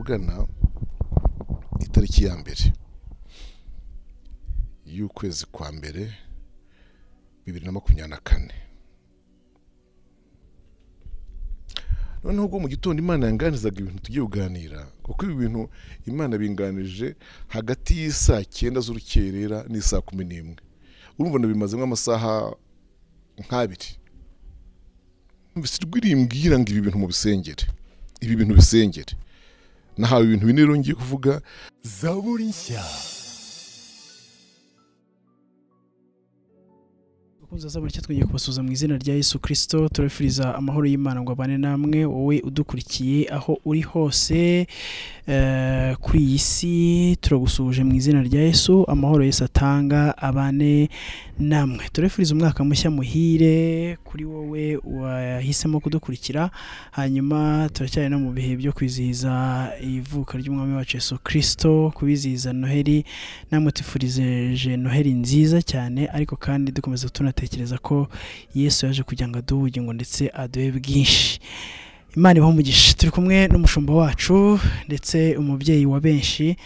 tuvugana itariki ya mbere y'ukwezi kwa mbere 2024. Noneho ubwo mu gitondo Imana yanganizaga ibintu tugiye kuganira, kuko ibi bintu Imana binganije hagati y'isaa 9 z'urukerera n'isaa 11. Urumva nabimazemo amasaha nk'abiri. Mbwira ngo ibi bintu mu bisengere. Ibi bintu bisengere. Nahawe ibintu bine rero ngiye kuvuga Zaburi nshya. Zaburi nshya twagiye kubasuza mu izina rya Yesu Kristo, turefiriza amahoro y'Imana ngo abane namwe, wowe udukurikiye aho uri hose kuri iyi si, turagusuje mu izina rya Yesu, amahoro Yesu atanga abane namwe. Turefiriza umwaka mushya muhire kuri wowe wahisemo kudukurikira, hanyuma turacyari no mu bihe byo kwizihiza ivuka ry'umwami wacu Yesu Kristo, kubizihiza Noheli, namwe tifurizeje Noheli nziza cyane, ariko kandi dukomeza tuna tekereza ko Yesu yaje kugira ngo aduhe ubugingo ndetse aduhe bwinshi. Imana ibahe umugisha. Turi kumwe n'umushumba wacu ndetse umubyeyi wa benshi,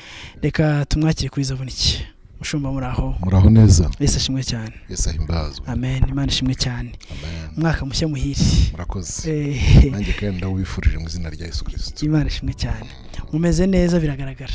reka tumwakire kuri Zaboniki. Mushumba muraho? Muraho neza. Yesu ashimwe cyane. Yesu ahimbazwe. Amen. Imana ishimwe cyane. Amen. Mwaka mushya muhire. Murakoze. Nanjye kandi ndawifurije mu izina rya Yesu Kristo. Imana ishimwe cyane. Mumeze neza biragaragara.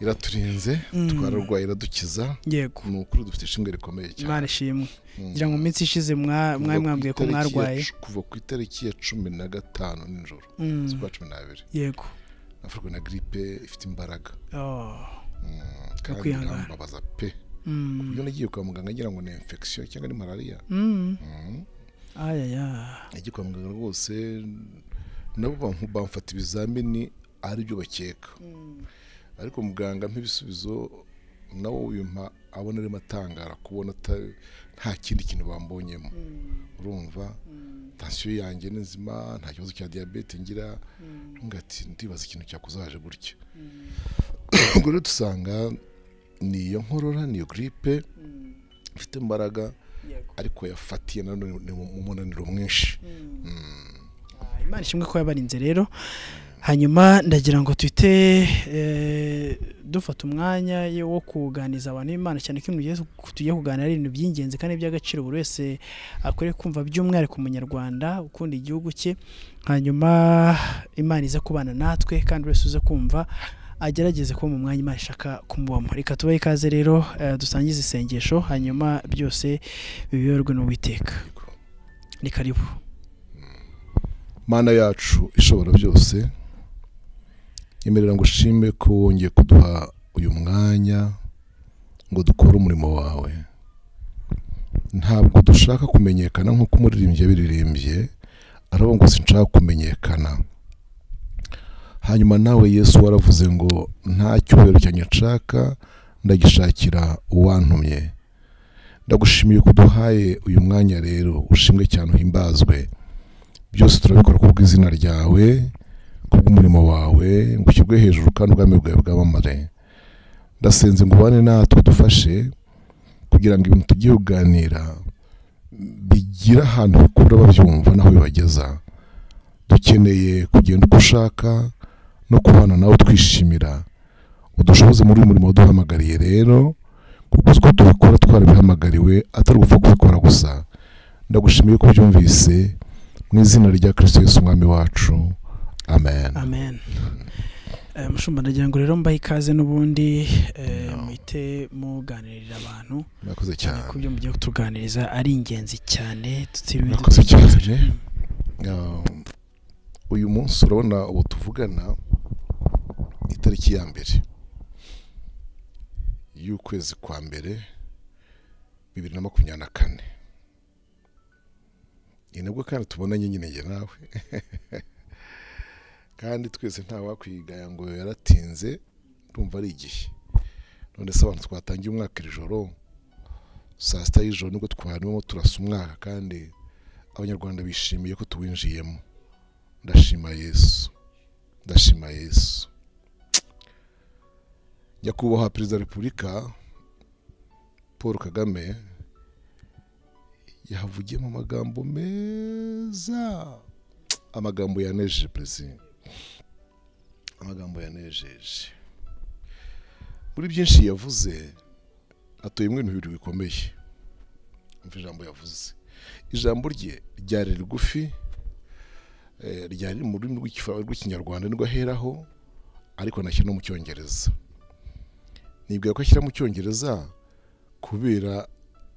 Iraturinze, twararwaye iradukiza. Yego. Ni ukuri dufite ishimwe rikomeye cyane. Imana ishimwe. Ngira ngo iminsi ishize mwamwambwiye ko mwarwaye kuva ku itariki ya 15 n'injoro z'ukwa 12. Yego. Afurwa na gripe ifite imbaraga. Kandi babaza pe. Iyo nagiye kwa muganga ngira ngo ni infection cyangwa ni malaria. Ayaya. Nagiye kwa muganga rwose nabo bamfata ibizamini ari byo bakeka. Ariko muganga mpibisubizo nawo uyumpa abona ari matangara kubona nta kindi kintu bambonyemo. Urumva tension yanjye nzima, nta kibazo cya diabete ngira, ngati ndibaza ikintu cyakuzaje gutya. Ubwo rero tusanga ni iyo nkorora, ni iyo gripe ifite imbaraga ariko yafatiye none mu munaniro mwinshi. Imana ishimwe ko yabarinze rero. Hanyuma ndagira ngo twite dufata umwanya wo kuganiriza abantu Imana cyane kimwe tugiye kuganira ibintu by'ingenzi kandi by'agaciro buri wese akwiriye kumva, by'umwihariko umunyarwanda ukunda igihugu cye. Hanyuma Imana iza kubana natwe kandi wese uze kumva agerageze kuba mu mwanya Imana ishaka kumubamo. Reka tubaye ikaze rero, dusangize isengesho hanyuma byose bibiberwe n'Uwiteka. Ni karibu. Mana yacu ishobora byose, yemerera ngo ushime ko wongeye kuduha uyu mwanya ngo dukore umurimo wawe. Ntabwo dushaka kumenyekana nk'uko umuririmbyi yabiririmbye arabo ngo sinshaka kumenyekana. Hanyuma nawe Yesu waravuze ngo nta cyubahiro cyanjye nshaka ndagishakira uwantumye. Ndagushimiye kuduhaye uyu mwanya rero, ushimwe cyane uhimbazwe. Byose turabikora ku bw'izina ryawe, ku bw'umurimo wawe, ngo ukigwe hejuru kandi ubwami bwawe bwamamare. Ndasenze ngo ubane natwe, dufashe kugira ngo ibintu tugiye kuganira bigire ahantu bakura babyumva naho bibageza. Dukeneye kugenda uko ushaka no kubana nawe twishimira. Udushoboze muri uyu murimo waduhamagariye rero, kuko uzi ko tubikora twarabihamagariwe atari ugupfa kubikora gusa. Ndagushimiye ko byumvise mu izina rya Kristo Yesu umwami wacu. Amen. Amen. Mushumba ndagira ngo rero mbaye ikaze n'ubundi muhite muganirira abantu. Murakoze cyane. Ku byo mugiye kutuganiriza ari ingenzi cyane, tutiriwe dutekereza. Uyu munsi urabona ubu tuvugana itariki ya mbere y'ukwezi kwa mbere 2024. Inabwo kandi tubonanye nyine nge nawe. Kandi twese nta wakwigaya ngo yaratinze, ndumva ari igihe. None se abantu twatangiye umwaka ijoro saa 6 y'ijoro nibwo twarimo turasumwaka kandi Abanyarwanda bishimiye ko tuwinjiyemo. Ndashima Yesu. Ndashima Yesu. Nyakubahwa Perezida wa Repubulika Paul Kagame yahavugiyemo amagambo meza. Amagambo yanejeje Plaisir. Amagambo yanejeje. Muri byinshi yavuze atoyemwe n'ibintu bikomeye. Umva ijambo yavuze. Ijambo rye ryari rigufi ryari mu rurimi rw'ikinyarwanda nirwo aheraho ariko nashyira no mu cyongereza. Nibwiye ko ashyira mu cyongereza kubera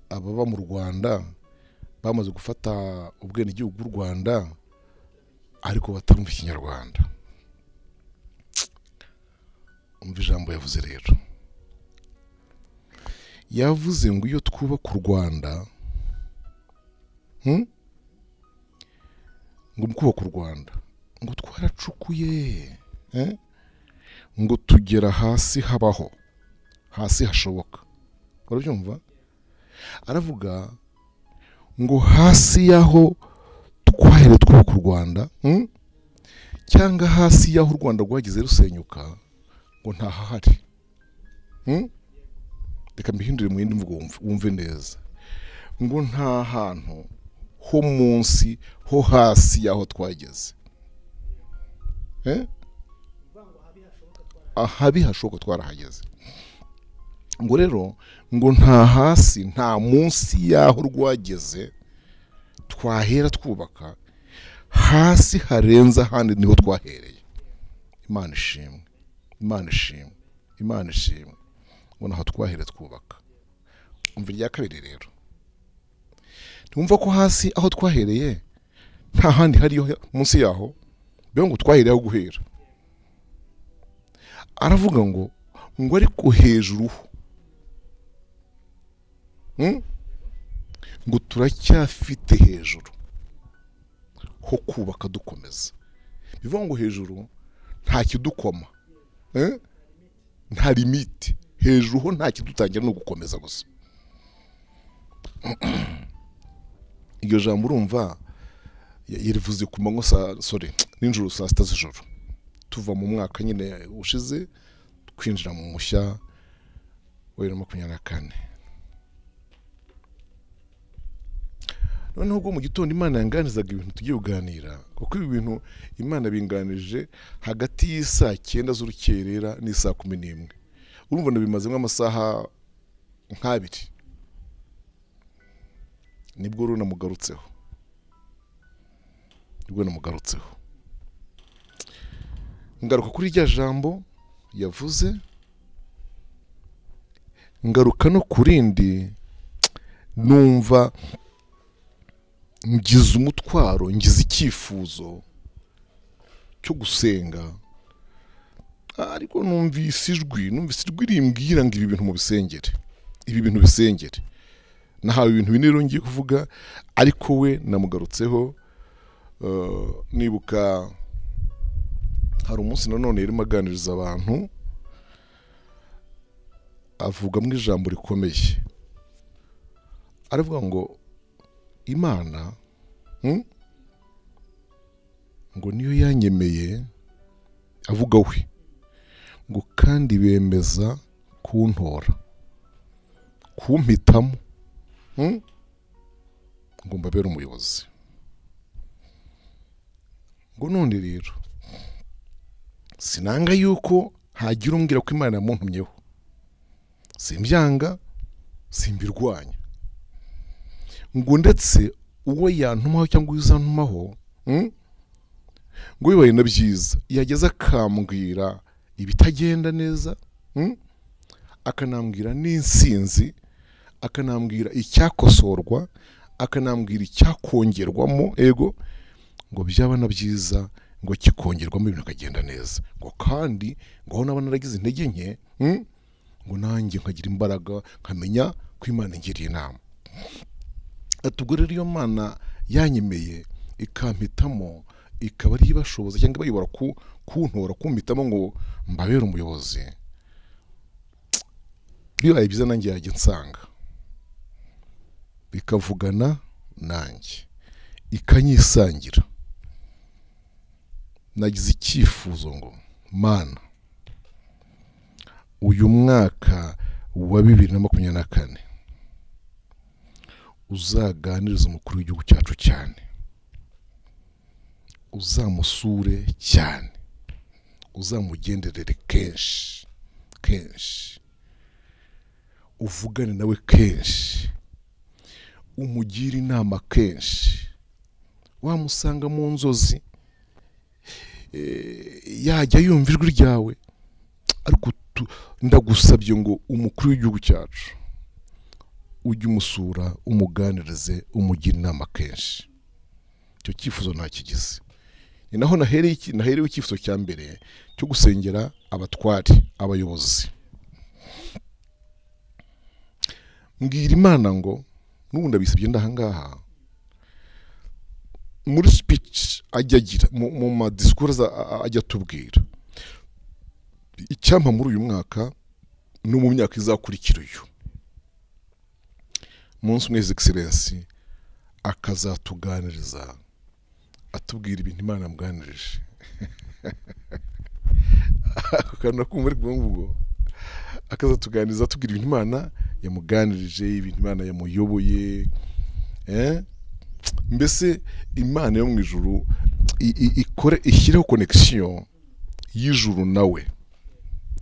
ababa mu Rwanda bamaze gufata ubwenegihugu bw'u Rwanda ariko batumva ikinyarwanda. Umva ijambo yavuze rero. Yavuze ngo iyo twubaka u Rwanda ngo kubaka u Rwanda ngo twaracukuye ngo tugera hasi habaho hasi hashoboka barabyumva aravuga ngo hasi yaho twahere twubaka u Rwanda cyangwa hasi yaho u Rwanda rwagize rusenyuka ngo nta hahari reka mbihindure mu yindi mvugo wumve neza ngo nta hantu ho munsi ho hasi yaho twageze ahabi hashoboka twarahageze ngo rero ngo nta hasi nta munsi yaho rwageze twahera twubaka hasi harenza handi niho twahereye. Imana ishimwe, Imana ishimwe, Imana ishimwe. Ngo naho twahera twubaka. Umva irya kabiri rero. Tumva ko hasi aho twahereye nta handi hariyo munsi yaho byo ngo twahereye aho guhera aravuga ngo ariko hejuru ngo turacyafite hejuru ho kubaka dukomeza bivuga ngo hejuru nta kidukoma nta limite hejuru ho nta kidutangira no gukomeza gusa. Iryo jambo urumva yirivuze ku manywa nijoro saa sita z'ijoro tuva mu mwaka nyine ushize twinjira mu mushya wa 2024 noneho ubwo mu gitondo Imana yanganizaga ibintu tugiye kuganira kuko ibi bintu Imana binganije hagati y'isaa 9 z'urukerera n'isaa 11 urumva nabimazemo amasaha nk'abiri nibwo runamugarutseho ngaruka kuri rya jambo yavuze ngaruka no kurindi numva ngize umutwaro ngize icyifuzo cyo gusenga ariko numvise ijwi rimbwira ngo ibi bintu mu bisengere nahawe ibintu binero ngiye kuvuga ariko we namugarutseho nibuka hari umunsi nanone yarimo aganiriza abantu avuga mu ijambo rikomeye aravuga ngo Imana ngo niyo yanyemeye avuga we ngo kandi bemeza kuntora kumpitamo ngo mbabere umuyobozi ngo none rero sinanga yuko hagira umbwira ko Imana yamuntumyeho simbyanga simbirwanya ngo ndetse uwo yantumaho cyangwa uzantumaho ngo bibaye na byiza yageza akambwira ibitagenda neza akanambwira n'insinzi akanambwira icyakosorwa akanambwira icyakongerwamo ego ngo byabana byiza ngo kikongerwamo ibintu kagenda neza ngo kandi ngo nabana naragize intege nke ngo nanjye nkagira imbaraga nkamenya ko Imana ngiriye inama atugorera iyo Mana yanyemeye ikampitamo ikaba ari ibashoboza cyangwa bayibora kuntora kumpitamo ngo mbabere umuyobozi bibaye byiza nanjye yajya nsanga bikavugana nanjye ikanyisangira. Nagize icyifuzo ngo mana uyu mwaka wa 2024 uzaganiriza umukuru w'igihugu cyacu cyane, uzamusure cyane, uzamugenderere kenshi kenshi, uvugane nawe kenshi, umugire inama kenshi, wamusanga mu nzozi yajya yumva ijwi ryawe, ariko ndagusabye ngo umukuru w'igihugu cyacu ujye umusura, umuganirize, umugire inama kenshi. Icyo cyifuzo nakigize, ni naho naherewe icyifuzo cya mbere cyo gusengera abatwari, abayobozi. Mbwira Imana ngo n'ubundi abisabye ndahangaha muri speech ajya agira, mu ma discours ajya atubwira icyampa muri uyu mwaka no mu myaka izakurikira uyu munsi, mwese excellence akazatuganiriza atubwira ibintu Imana amganirije. Akana kumuri bwumvugo akazatuganiriza atubwira ibintu Imana yamuganirije, ibintu Imana yamuyoboye, mbese Imana yo mu ijuru ikore ishyireho connection y'ijuru nawe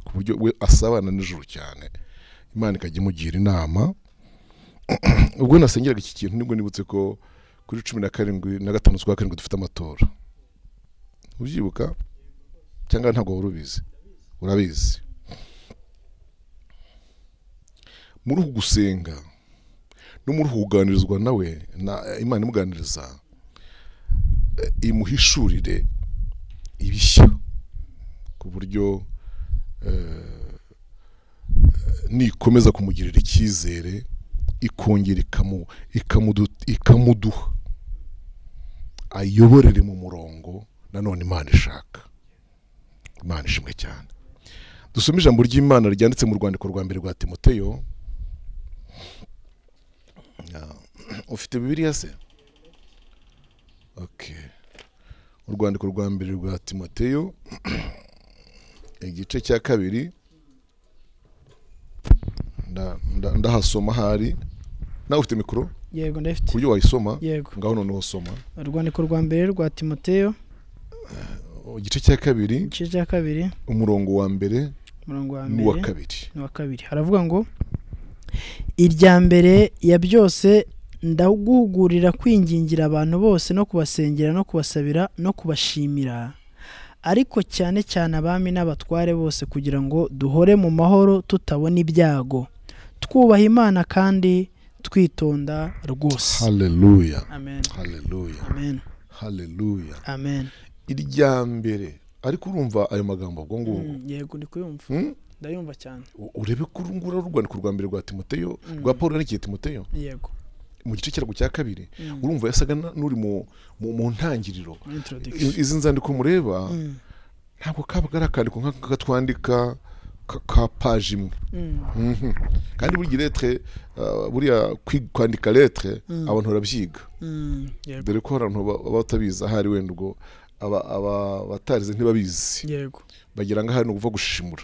ku buryo we asabana n'ijuru cyane, Imana ikajya imugira inama. Ubwo nasengeraga iki kintu nibwo nibutse ko kuri 17 z'ukwa karindwi dufite amatora, ubyibuka cyangwa ntabwo urubizi? Urabizi. Muri gusenga no muri kuganirizwa nawe na Imana imuganiriza, imuhishurire ibishya ku buryo nikomeza kumugirira icyizere, ikongera ikamuduha ayoborere mu murongo nanone Imana ishaka. Imana ishimwe cyane. Dusome ijambo ry'Imana ryanditse mu rwandiko rwa mbere rwa Timoteyo. Ufite Bibiliya se? Okay. Urwandiko rwa mbere rwa Timoteyo igice cya 2 ndahasoma hari. Na ufite mikro? Yego ndafite. Kuyo wayisoma? Yego. Ngaho none wasoma. Urwandiko rwa mbere rwa Timoteyo igice cya 2. Igice cya 2. Umurongo wa mbere. Umurongo wa mbere. Wa kabiri. Haravuga ngo irya mbere ya byose ndaguhugurira kwingingira abantu bose no kubasengera no kubasabira no kubashimira, ariko cyane cyane abami n'abatware bose, kugira ngo duhore mu mahoro tutabona ibyago, twubaha Imana kandi twitonda rwose. Haleluya. Amen. Haleluya. Amen. Haleluya. Amen. Irya mbere, ariko urumva ayo magambo ubwo ngubu? Yego ndikuyumva. Ndayumva cyane. Urebe kurungura urwandiko rwa mbere rwa Timoteyo, rwa Paul n'iki Timoteyo? Yego. Mu gice cya 2 urumva yasaga n'uri mu ntangiriro. Izi nzandiko mureba ntabwo kabagarakariko nk'aka twandika ka page imwe, kandi buri lettre buriya kwandika lettre abantu barabyiga, dore ko abantu batabiza hari wenda ubwo aba batarize ntibabizi. Yego. Bagira ngo hari no kuva gushimura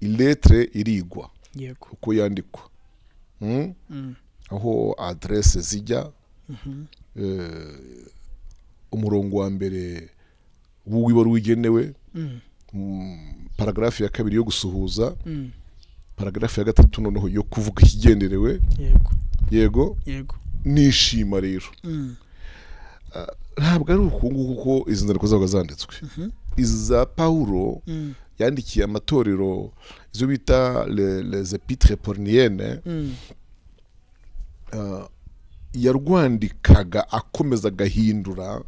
lettre irigwa uko yandikwa, aho adresse zijya, umurongo wa mbere w'iboro wigenewe, paragrafi ya 2 yo gusuhuza, paragrafi ya 3 noneho yo kuvuga ikigenderewe. Yego. Nishima rero. Ntabwo ari ukunguko kuko izi nzandiko zabaga zanditswe. Iza Paulo yandikiye amatorero izo bita les epitres porniennes, yarwandikaga akomeza gahindura,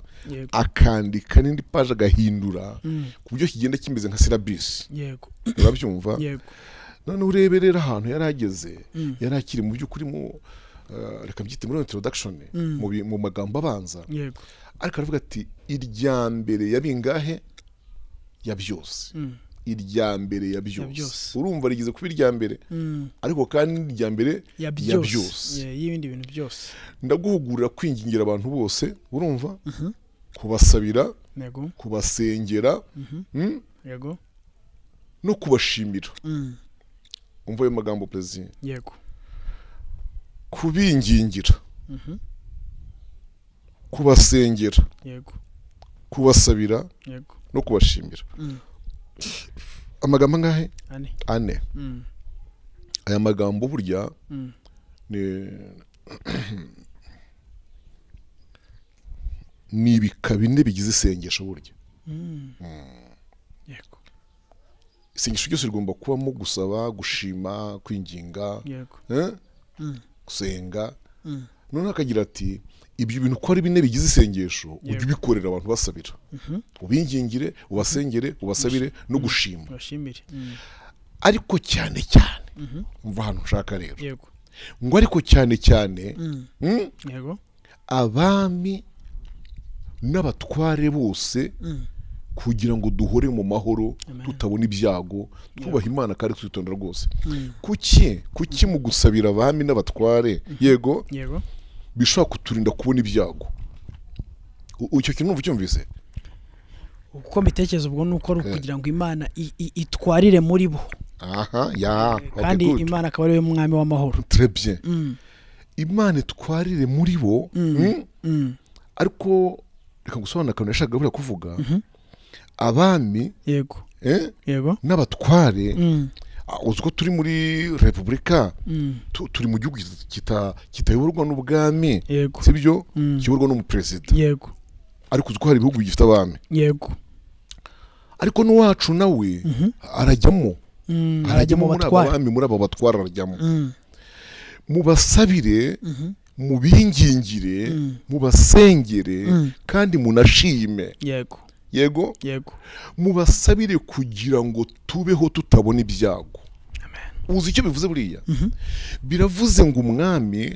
akandika n'indi paje gahindura ku buryo kigenda kimeze nka syllabus. Yego. Urabyumva? Yego. None ureberera ahantu yarageze, yarakiri mu by'ukuri mu reka byite muri introduction, mu magambo abanza. Yego. Ariko aravuga ati irya mbere yabingahe ya byose, irya mbere ya byose. Urumva rigeze kuba irya mbere ariko kandi irya mbere ya byose y'ibindi bintu byose. Ndaguhugurira kwingingira abantu bose, urumva, kubasabira, kubasengera, yego, no kubashimira. Umva ayo magambo Plaisir. Yego. Kubingingira, kubasengera, yego, kubasabira, yego, no kubashimira. Amagambo ngahe? Ane. Aya magambo burya ni bikabine bigize isengesho burya. Yego. Isengesho cyose rigomba kubamo gusaba, gushima, kwinginga, gusenga. None akagira ati ibyo bintu ko ari bine bigize isengesho ujye bikorera abantu basabira. Ubingingire, ubasengere, ubasabire no gushima. Ariko cyane cyane umva hano nshaka rero. Yego. Ngo ariko cyane cyane yego abami n'abatware bose kugira ngo duhore mu mahoro tutabona ibyago, tubaha Imana kandi twitondera rwose. Kuki mu gusabira abami n'abatware yego bishobora kuturinda kubona ibyago? Icyo kintu numva cyumvise uko mbitekereza ubwo nuko kugira ngo Imana itwarire muri bo. Kandi Imana akaba ari we mwami w'amahoro. Très bien. Imana itwarire muri bo, ariko reka gusobanura akantu yashaka gahura kuvuga. Abami yego n'abatware uziko turi muri Repubulika, turi mu gihugu kitayoborwa n'ubwami, sibyo, kiyoborwa n'umuperezida. Yego. Ariko uziko hari ibihugu gifite abami. Yego. Ariko n'uwacu nawe arajyamo, arajyamo abami, muri abo batwara arajyamo. Mubasabire, mubingingire, mubasengere, kandi munashime. Yego. Yego. Mubasabire kugira ngo tubeho tutabona ibyago. Uzi icyo bivuze buriya? Biravuze ngo umwami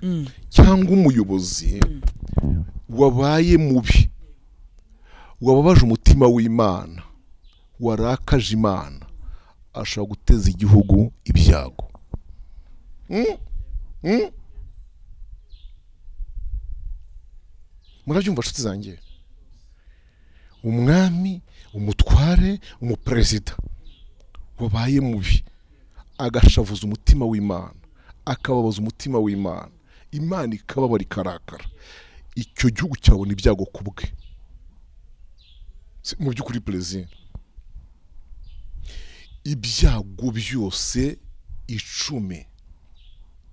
cyangwa umuyobozi wabaye mubi, wababaje umutima w'Imana, warakaje Imana, ashobora guteza igihugu ibyago. Murabyumva nshuti zanjye? Umwami, umutware, umuperezida wabaye mubi agashavuza umutima w'Imana, akababaza umutima w'Imana, Imana ikababara ikarakara, icyo gihugu cyabona ibyago kubwe. Mu by'ukuri Plaisir, ibyago byose 10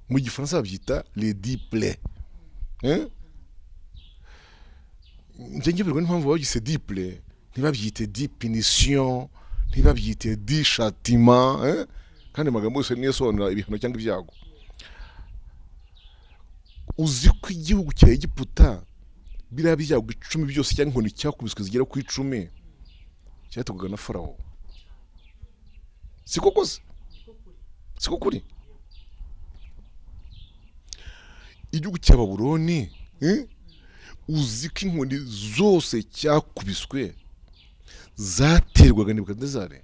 mu gifaransa babyita les 10 plaies. Njye birwa n'impamvu bagise 10 plaies, ntibabyite 10 punitions, ntibabyite 10 châtiments, kandi amagambo yose niyo asobanura ibihano cyangwa ibyago. Uzi ko igihugu cya Egiputa biriya byago 10 byose cyangwa inkoni cyakubiswe zigera ku 10 cyatugwaga na Farawo. Siko kose? Siko kuri? Igihugu cya Babuloni, uzi ko inkoni zose cyakubiswe zaterwaga Nebukadinezari,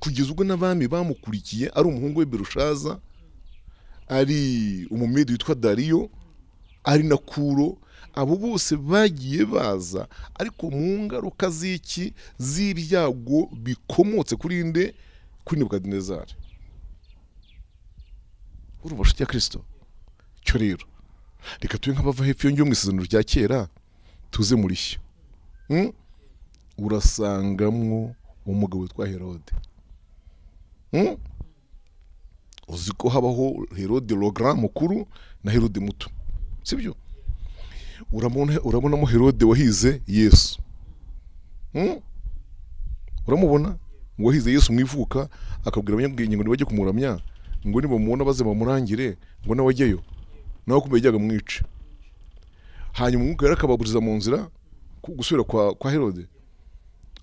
kugeza ubwo n'abami bamukurikiye ari umuhungu we Berushaza, ari umumedi witwa Dariyo, ari na Kuro, abo bose bagiye baza. Ariko mu ngaruka z'iki z'ibyago bikomotse kuri nde? Kuri Nebukadinezari. Urubashuti ya Kristo. Cyo rero reka tuwe nk'abava hepfo yo mu isezerano rya kera tuze muri shyo. Urasangamwo umugabo witwa Herode. Uzi ko habaho Herode le Grand mukuru na Herode muto, sibyo? Urabonamo Herode wahize Yesu. Uramubona wahize Yesu mwivuka, akabwira abanyabwenge ngo nibajye kumuramya, ngo nibamubona baze bamurangire, ngo nawajyayo naho kumejyaga mwice. Hanyuma umwuka yarakababuriza mu nzira gusubira kwa Herode.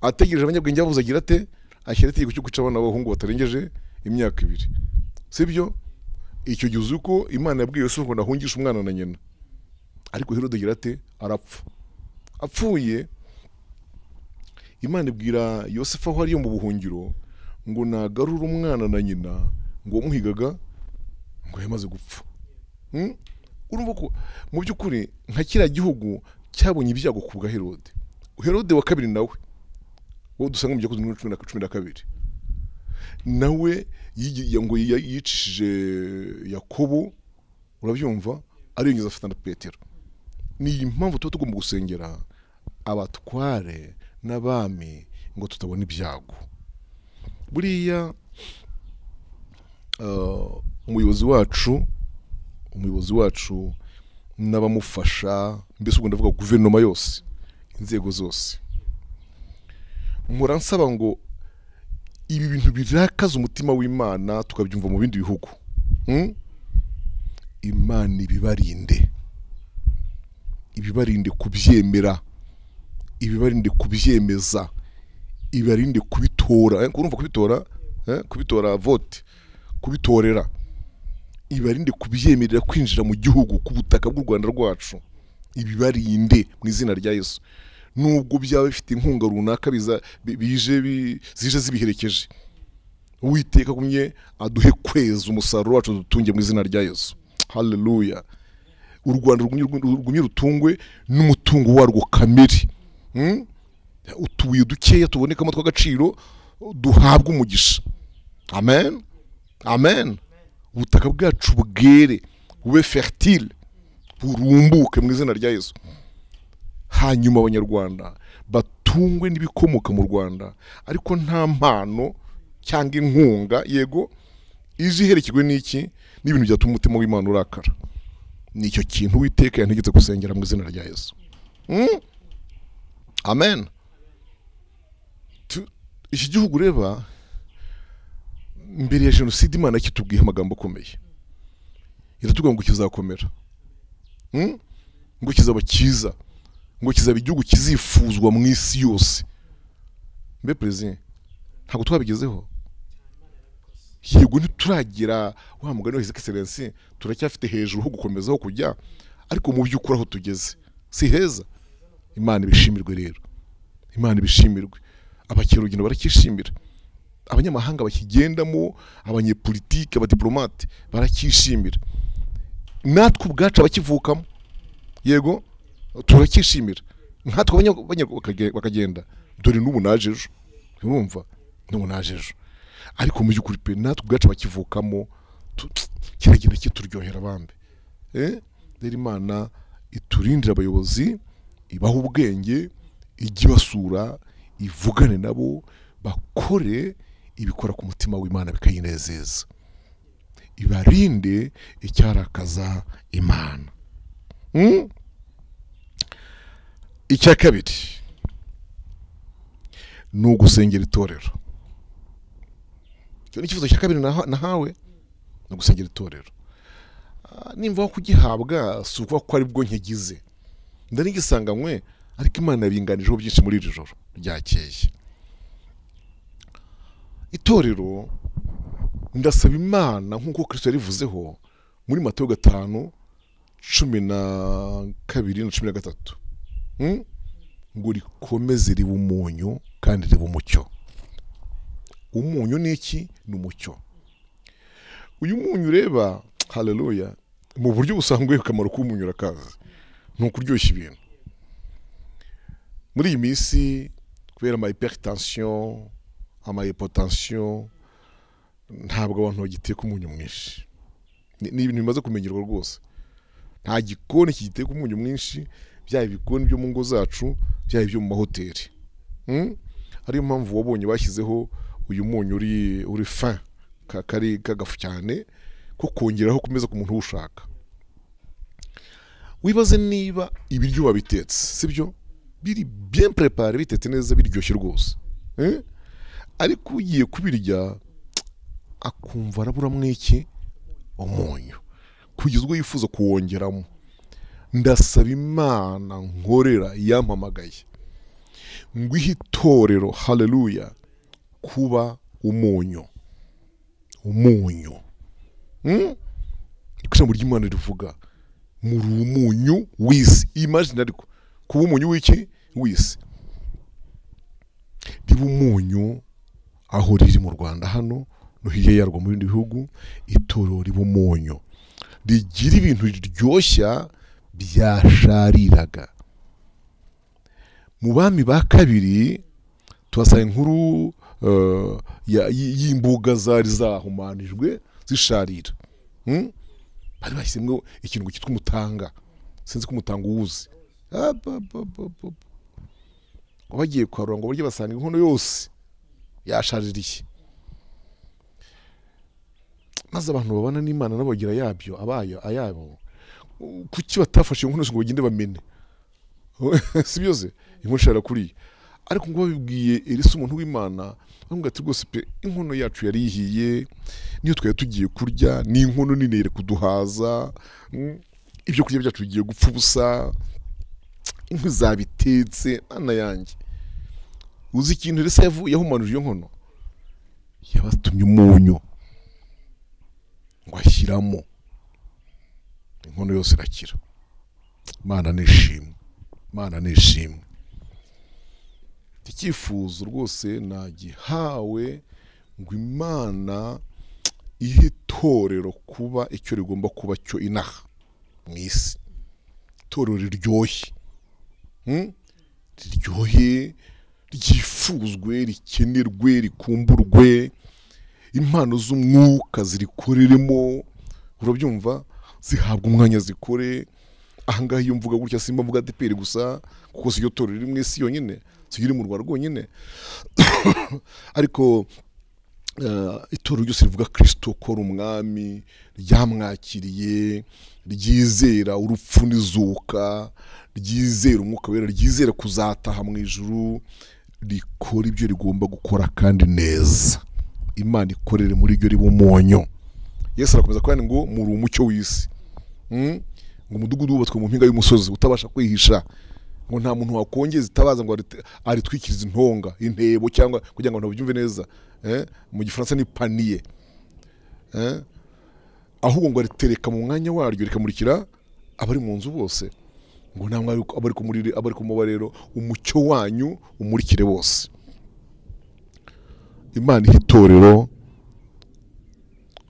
Ategereje abanyabwenge bavuze agira ate? Ashyira itegeko cyo guca abana b'abahungu batarengeje imyaka 2. Sibyo? Icyo gihe uko Imana yabwiye Yesu ngo nahungisha umwana na nyina. Ariko Herode agira ate? Arapfa. Apfuye Imana ibwira Yosefu aho ari yo mu buhungiro ngo nagarura umwana na nyina ngo muhigaga ngo yamaze gupfa. Urumva ko mu byukuri nka kira gihugu cyabonye ibyago kubwa Herode. Herode wa kabiri nawe wo dusanga mu byakozwe mu 12 nawe ngo yicishije Yakobo urabyumva ari yongeza afatana Petero. Ni impamvu tuba tugomba gusengera abatware n'abami ngo tutabona ibyago. Buriya umuyobozi wacu n'abamufasha mbese ubwo ndavuga guverinoma yose inzego zose muransaba ngo ibi bintu birakaza umutima w'Imana tukabyumva mu bindi bihugu. Imana ibibarinde kubyemera, ibibarinde kubyemeza, ibibarinde kubitora. Urumva kubitora vote kubitorera, ibarinde kubyemerera kwinjira mu gihugu ku butaka bw'u Rwanda rwacu. Ibibarinde mu izina rya Yesu. Nubwo byaba bifite inkunga runaka bije zibiherekeje, Uwiteka kumye aduhe kweza umusaruro wacu dutunge mu izina rya Yesu. Haleluya. U Rwanda rugumye rutungwe n'umutungo warwo kamere. Utuye dukeya tubonekamo tw'agaciro duhabwa umugisha. Amen. Amen. Ubutaka bwacu bwere bube fertile burumbuke mu izina rya Yesu. Hanyuma abanyarwanda batungwe n'ibikomoka mu Rwanda ariko nta mpano cyangwa inkunga yego iziherekijwe n'iki n'ibintu byatuma umutima w'Imana urakara. Nicyo kintu Uwiteka yantegetse gusengera mu izina rya Yesu. Amen. Iki gihugu reba mbere ya jenoside Imana kitubwiye amagambo akomeye. Iratubwira ngo kizakomera. Ngo kizaba cyiza. Ngo kizaba igihugu kizifuzwa mu isi yose. Mbe Plaisir, ntabwo twabigezeho. Yego ntituragira wa mugani wa His Excellency, turacyafite hejuru ho gukomezaho kujya, ariko mu by'ukuri aho tugeze si heza. Imana ibishimirwe rero. Imana ibishimirwe. Abakerugendo barakishimira. Abanyamahanga bakigendamo, abanyepolitike, abadiplomate barakishimira. Natwe ubwacu abakivukamo yego turakishimira. Natwe abanyamahanga bakagenda dore n'ubu naje ejo. Urumva n'ubu naje ejo. Ariko mu byukuri pe natwe ubwacu bakivukamo kiragenda kituryohera bambe. Rero Imana iturindira abayobozi, ibaha ubwenge, igibasura, ivugane nabo, bakore ibikora ku mutima w'Imana bikayinezeza. Ibarinde icyarakaza Imana. Icya kabiri ni ugusengera itorero. Cyo ni ikibazo cya kabiri nahawe ni ugusengera itorero. Nimba aho kugihabwa si ukuvuga ko ari bwo nkigize ndanigisanganywe, ariko Imana yabinganijeho byinshi muri iri joro ryakeye. Itorero ndasaba Imana nk'uko Kristo yarivuzeho muri Matayo 5:12-13 ngo rikomeze ribe umunyu kandi ribe umucyo. Umunyu ni iki? Ni umucyo. Uyu munyu reba, haleluya, mu buryo busanzwe akamaro k'umunyu rakaza ni ukuryoshya ibintu. Muri iyi minsi kubera ama hypertension, amayepotansiyo, ntabwo abantu bagiteka umunyu mwinshi. Ni ibintu bimaze kumenyerwa rwose. Nta gikoni kigiteka umunyu mwinshi, bya ibikoni byo mu ngo zacu, bya ibyo mu mahoteli. Ariyo mpamvu wabonye bashyizeho uyu munyu uri fin kari kagafu cyane ko kongeraho kumeza ku muntu ushaka. Wibaze niba ibiryo babitetse, sibyo? Biri bien préparé, bitetse neza, biryoshye rwose. Ariko ugiye kubirya akumva arabura mwiki umunyu kugeza ubwo yifuza kuwongeramo. Ndasaba Imana nkorera yampamagaye ngo ihe itorero, haleluya, kuba umunyu. Ijambo ry'Imana rivuga muri umunyu w'isi. Imagine ariko kuba umunyu w'iki? W'isi. riba umunyu aho riri mu Rwanda hano no hiye yarwa mu bindi bihugu, itoro riba umunyu rigira ibintu ryoshya byashariraga. Mu bami ba kabiri twasanga inkuru y'imbuga zari zahumanijwe zisharira. Bari bahisemwe ikintu cyitwa umutanga, sinzi ko umutanga uwuzi. Bagiye kwarura ngo barye basanga inkono yose yashaririye. Maze abantu babana n'Imana nabagira yabyo abayo ayabo kuki batafashe inkono ngo bagende bamene. Sibyoze inkoshara kuri ariko ngo babibwiye Elisa umuntu w'Imana bamubwira ati rwose pe inkono yacu yarihiye niyo twaye tugiye kurya ni inkono ninere kuduhaza ibyo kurya byacu bigiye gupfa ubusa inkwi zabitetse ana yanjye uzi ikintu Elisa yavuye yahumanuje iyo nkono yabatumye umunyu ngo ashyiramo inkono yose irakira. Imana nishimwe, Imana nishimwe. Icyifuzo rwose nagihawe ngo Imana ihe itorero kuba icyo rigomba kuba cyo inaha mu isi. Itorero riryoshye, riryohe, ryifuzwe, rikenerwe, rikumburwe, impano z'umwuka zirikoreremo, urabyumva, zihabwa umwanya zikore. Ahangaha iyo mvuga gutya simba mvuga DPR gusa kuko siyo torero rimwe si yonyine sigiri mu Rwanda rwonyine ariko itorero ryo rivuga Kristo ko rumwami ryamwakiriye ryizera urupfunizuka ryizera umwuka wera ryizera kuzataha mu ijuru rikora ibyo rigomba gukora kandi neza. Imana ikorere muri ryo ribumonyo. Yesu arakomeza kwani ngo muri umucyo w'isi ngo mudugudu wubatswe mu mpinga y'umusozi utabasha kwihisha ngo nta muntu wakongeza itabaza ngo ari twikiriza intonga intebo cyangwa kugira ngo ntabyumve neza mu gifaransa ni panier ahubwo ngo aritereka mu mwanya waryo rikamurikira abari mu nzu bose ngo namwe abari ku murire abari ku mubarero umucyo wanyu umurikire bose. Imana ihitorero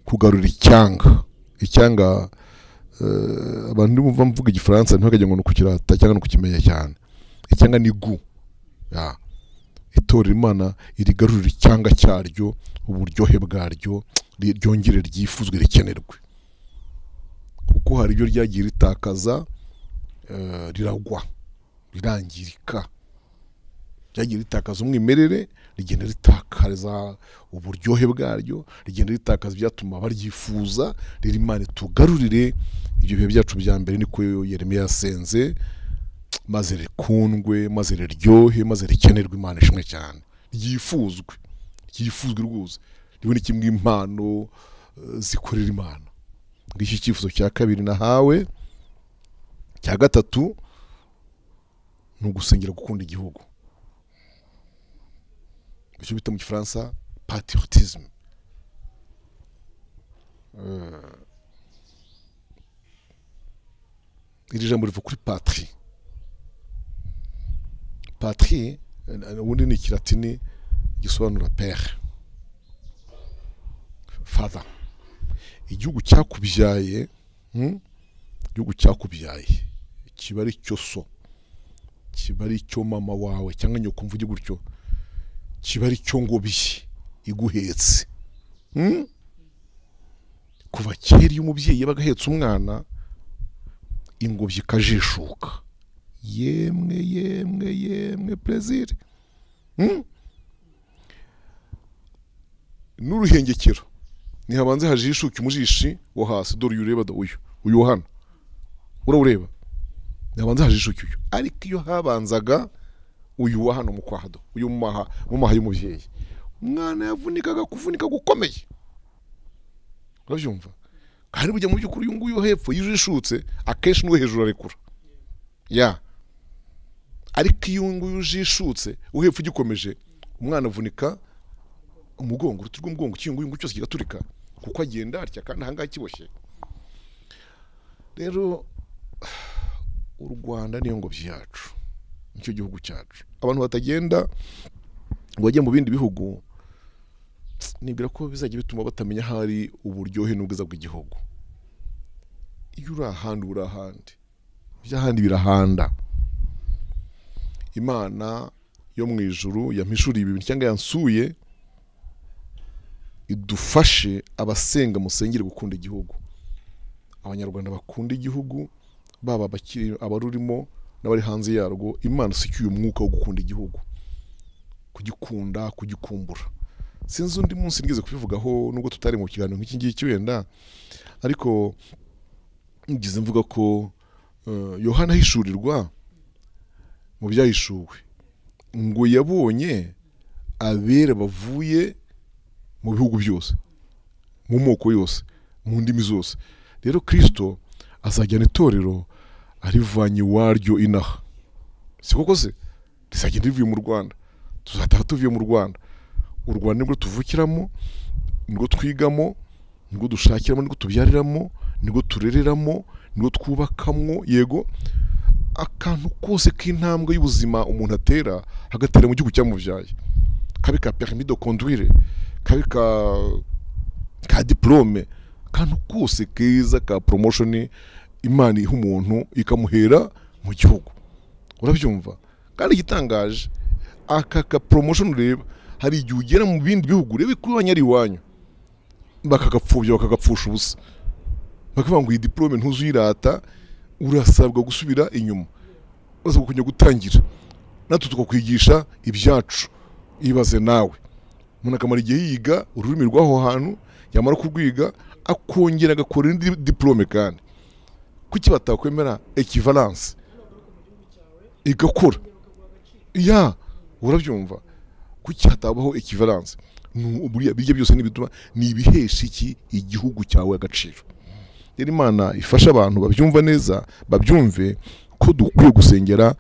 kugarura icyanga abantu bumva mvuga igifaransa ntihakajya ngo nukukirata cyangwa nukukimenya cyane icyanga ni gu ya itorero Imana irigarurira icyanga cyaryo uburyohe bwaryo ryongere ryifuzwe rikenerwe kuko hari ibyo ryagiye ritakaza riragwa rirangirika ryagiye ritakaza umwimerere rigenda ritakaza uburyohe bwaryo rigenda ritakaza byatuma baryifuza riri Imana tugarurire ibyo bihe byacu bya mbere niko Yeremiya yasenze maze rikundwe maze riryohe maze rikenerwe. Imana ishimwe cyane ryifuzwe rwose ribone kimwe impano zikorera Imana. Ngiki cyifuzo cya kabiri nahawe. Cya gatatu n'ugusengera gukunda igihugu icyo bita mu Gifaransa patriotisme. Iri jambo riva kuri patrie. Patrie ubundi ni Ikilatini gisobanura père father. Igihugu cyakubyaye igihugu cyakubyaye kiba ari cyo so kiba ari cyo mama wawe cyangwa nyoko mvuge gutyo kibari cyo ngo bishi iguhetse. Kuva kera iyo umubyeyi yabaga ahetse umwana ingobyi kajishuka yemwe Plaisir n'uruhengekero ni habanze hajishuka umujishi wo hasi dore ureba uyu hano urureba ni habanze hajishuka uyu ariko iyo habanzaga uyu wa hano mukwahado uyu mumaha y'umubyeyi umwana yavunikaga kuvunika gukomeye urabyumva kandi bujya mu byukuri uyu nguyu hepfo yijishutse akenshi n'uwo hejuru arekura ya ariko iyo nguyu ujishutse uhepfo ugikomeje umwana avunika umugongo uruti rw'umugongo cy'inguyu nguyu cyose kigaturika kuko agenda atya kandi ahangaha kiboshye. Rero u Rwanda niyo ngobyi yacu nicyo gihugu cyacu abantu batagenda ngo bajye mu bindi bihugu, nibwira ko bizajya bituma batamenya hari uburyohe n'ubwiza bw'igihugu. Iyo uri ahandi uri ahandi, iby'ahandi birahanda. Imana yo mu ijuru yampishuriye ibi bintu cyangwa yansuye, idufashe abasenga musengere gukunda igihugu. Abanyarwanda bakunda igihugu, baba bakiri abarurimo n'abari hanze yarwo. Imana sicyuye umwuka wo gukunda igihugu, kugikunda, kugikumbura. Sinzi undi munsi nigeze kubivugaho nubwo tutari mu kiganiro nk'iki ngiye cyenda, ariko ngize mvuga ko Yohana hishurirwa mu byahishuwe ngo yabonye abera bavuye mu bihugu byose, mu moko yose, mu ndimi zose. Rero Kristo azajyana itorero arivanye waryo inaha, sikoko se risagenda rivuye mu Rwanda, tuzataha tuvuye mu Rwanda. U Rwanda nibwo tuvukiramo, nibwo twigamo, nibwo dushakiramo, nibwo tubyariramo, nibwo turereramo, nibwo twubakamwo. Yego, akantu kose k'intambwe y'ubuzima umuntu atera hagatera mu gihugu cyamuvyaye, kabi ka permis de conduire, kabi ka diplome, akantu kose keza ka promotion imana iha umuntu ikamuhera mu gihugu. Urabyumva? Kandi igitangaje aka ka promotion reba, hari igihe ugera mu bindi bihugu rebe kuri banyari wanyu bakagapfubya, bakagapfusha ubusa, bakavuga ngo iyi diplome ntuzuyirata, urasabwa gusubira inyuma, urasabwa kujya gutangira, natwe tukakwigisha ibyacu. Ibaze nawe, umuntu akamara igihe yiga ururimi rw'aho hantu, yamara kurwiga akongera agakora indi diplome, kandi kuki batakwemera equivalence igakora? Ya, urabyumva? Kuki hatabaho equivalence? Buriya bijye byose nibituma ni bihesha iki igihugu cyawe agaciro. Yari Imana ifasha abantu babyumva neza, babyumve ko dukwiye gusengera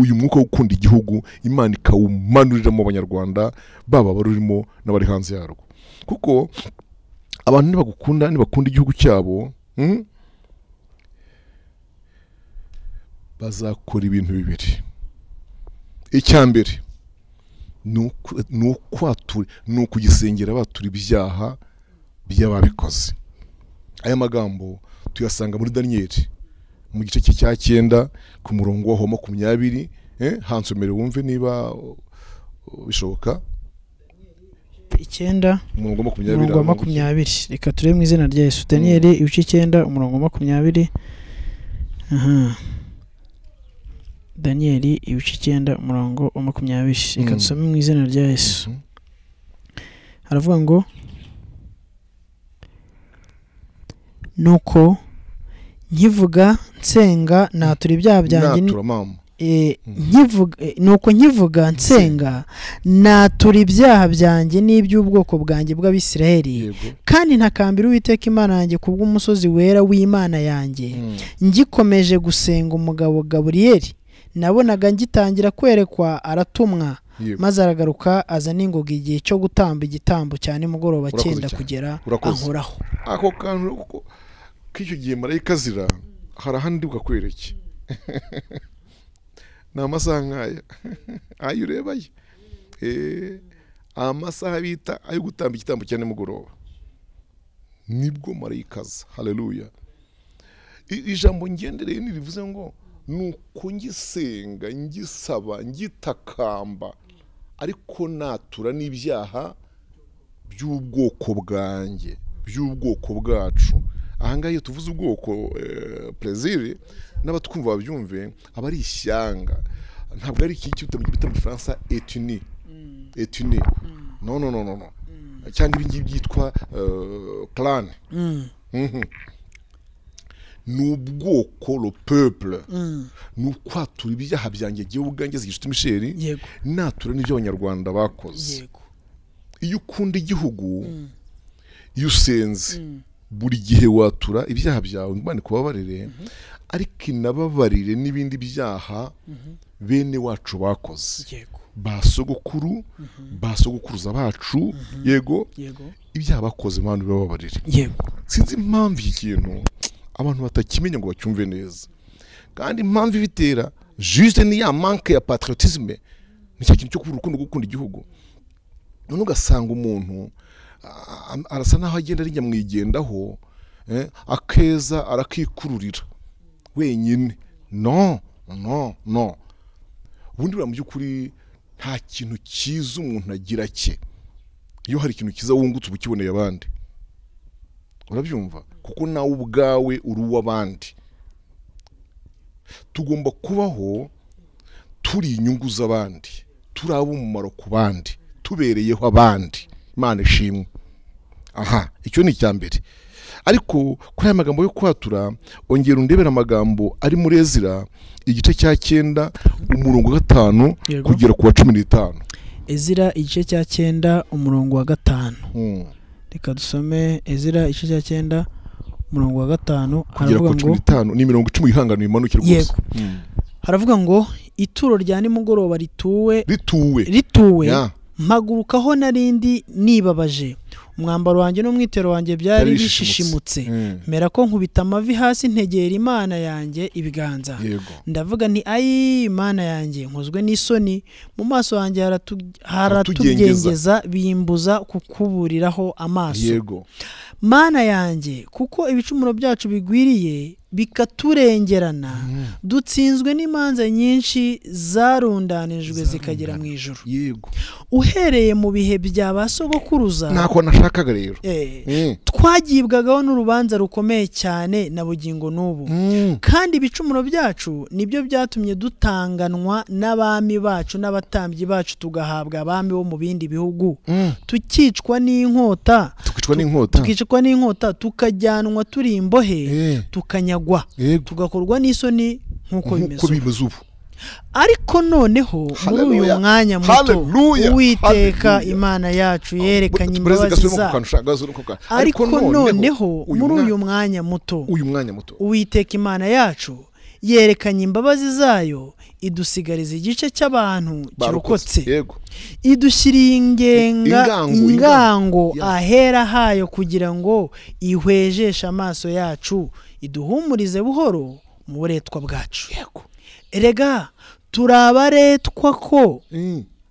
uyu mwuka wo gukunda igihugu, Imana ikawumanurira mu Banyarwanda baba barurimo n'abari hanze yarwo. Kuko abantu nibagukunda, nibakunda igihugu cyabo, bazakora ibintu bibiri. Icyambere no kugisengera baturi ibyaha by'ababikoze. Aya magambo tuyasanga muri Danieli mu gice cya 9 ku murongo wa 20, hansomere wumve niba bishoboka. 9 umurongo wa 20, reka turebe mu izina rya Yesu. Danieli ibice 9 umurongo wa 20. Danieli ibice 9 umurongo wa 20, reka tusome mu izina rya Yesu. Aravuga ngo nuko nkivuga nsenga natura ibyaha byanjye, nuko nkivuga nsenga natura ibyaha byanjye n'iby'ubwoko bwanjye bw'Abisiraheli, kandi ntakambira Uwiteka Imana yanjye kubw'umusozi wera w'Imana yanjye. Ngikomeje gusenga umugabo Gaburiyeli nabonaga ngitangira kwerekwa, aratumwa, maze aragaruka aza n'ingoga igihe cyo gutamba igitambo cyane mugoroba 9 kugera ahoraho. Ako kantu k'icyo gihe marayika zira harahandi ukakwereke n'amasankaya ayo rebaye, amasaha bita ayo gutamba igitambo cyane mugoroba, nibwo marayika za. Haleluya. Ijambo ngendereye nirivuze ngo nuko ngisenga, ngisaba, ngitakamba, ariko natura n'ibyaha by'ubwoko bwanjye, by'ubwoko bwacu. Ahangaye tuvuze ubwoko Plaisir, n'abatwumva babyumve abari ishyanga, ntabwo ari iki cyita mu Faransa etuni, etuni, no no no no, cyangwa ibingi byitwa clan. Nubwoko, le peuple, nukwatura ibyaha byanjye gihe ubwangeze Gishuti Michel, natura n'ibyo abanyarwanda bakoze. Iyo ukunda igihugu, iyo usenze, buri gihe watura ibyaha byawe, Imana ikubabarire, ariko inababarire n'ibindi byaha bene wacu bakoze, basogokuru, basogokuruza bacu. Yego, ibyaha bakoze Imana ibababarire. Sinzi impamvu ikintu abantu batakimenya ngo bacyumve neza, kandi impamvu ibitera juste ni ya manque ya patriotisme, nicyo kintu cyo kurukundo gukunda igihugu. None ugasanga umuntu arasa naho agenda rinjya mwigendaho akeza arakikururira wenyine. No ubundi bura mu byukuri nta kintu kiza umuntu agira cye. Iyo hari ikintu kiza wungutse ubukiboneye abandi, urabyumva, kuko nawe ubwawe uruwa abandi. Tugomba kubaho turi inyungu z'abandi, turaba umumaro ku bandi, tubereyeho abandi. Imana ishimwe. Aha, icyo ni cyambere. Ariko kuri aya magambo yo kwatura, ongera undebera amagambo ari muri Ezira igice cya 9 umurongo 5 kugera ku 15. Ezira igice cya 9 umurongo 5. Reka dusome Ezira igice cya 9 umurongo 5 haravuga ngo 15 ni 10 ihangano imanukira gusa. Haravuga ngo ituro rya nimugoroba rituwe mpagurukaho narindi nibabaje. Umwambaro wanjye no mwitero wanjye byari bishishimutse. Mera ko nkubita amavi hasi ntegera Imana yanjye ibiganza. Ndavuga nti ayi Imana yanjye nkozwe n'isoni, mu maso yanjye haratugengeza bimbuza kukuburiraho amaso. Mana yanjye kuko ibicumuro byacu bigwiriye bikaturengerana, dutsinzwe n'imanza nyinshi zarundanijwe zikagera mu ijuru. Uhereye mu bihe bya basogokuruza nashakaga rero twagibwagaho n'urubanza rukomeye cyane na bugingo n'ubu. Kandi ibicumuro byacu nibyo byatumye dutanganwa n'abami bacu n'abatambyi bacu, tugahabwa abami bo mu bindi bihugu. Tukicwa n'inkota tukajyanwa turi imbohe, tukanyagwa, tugakorwa n'isoni nkuko bimeze ubu. Ariko noneho muri uyu mwanya muto Uwiteka Imana yacu yerekanye imbabazi zayo. Ariko noneho muri uyu mwanya muto Uwiteka Imana yacu yerekanye imbabazi zayo, idusigariza igice cy'abantu kirokotse, idushyiriye ingango ahera hayo kugira ngo ihwejeshe amaso yacu, iduhumurize buhoro mu buretwa bwacu. Erega turabaretwa ko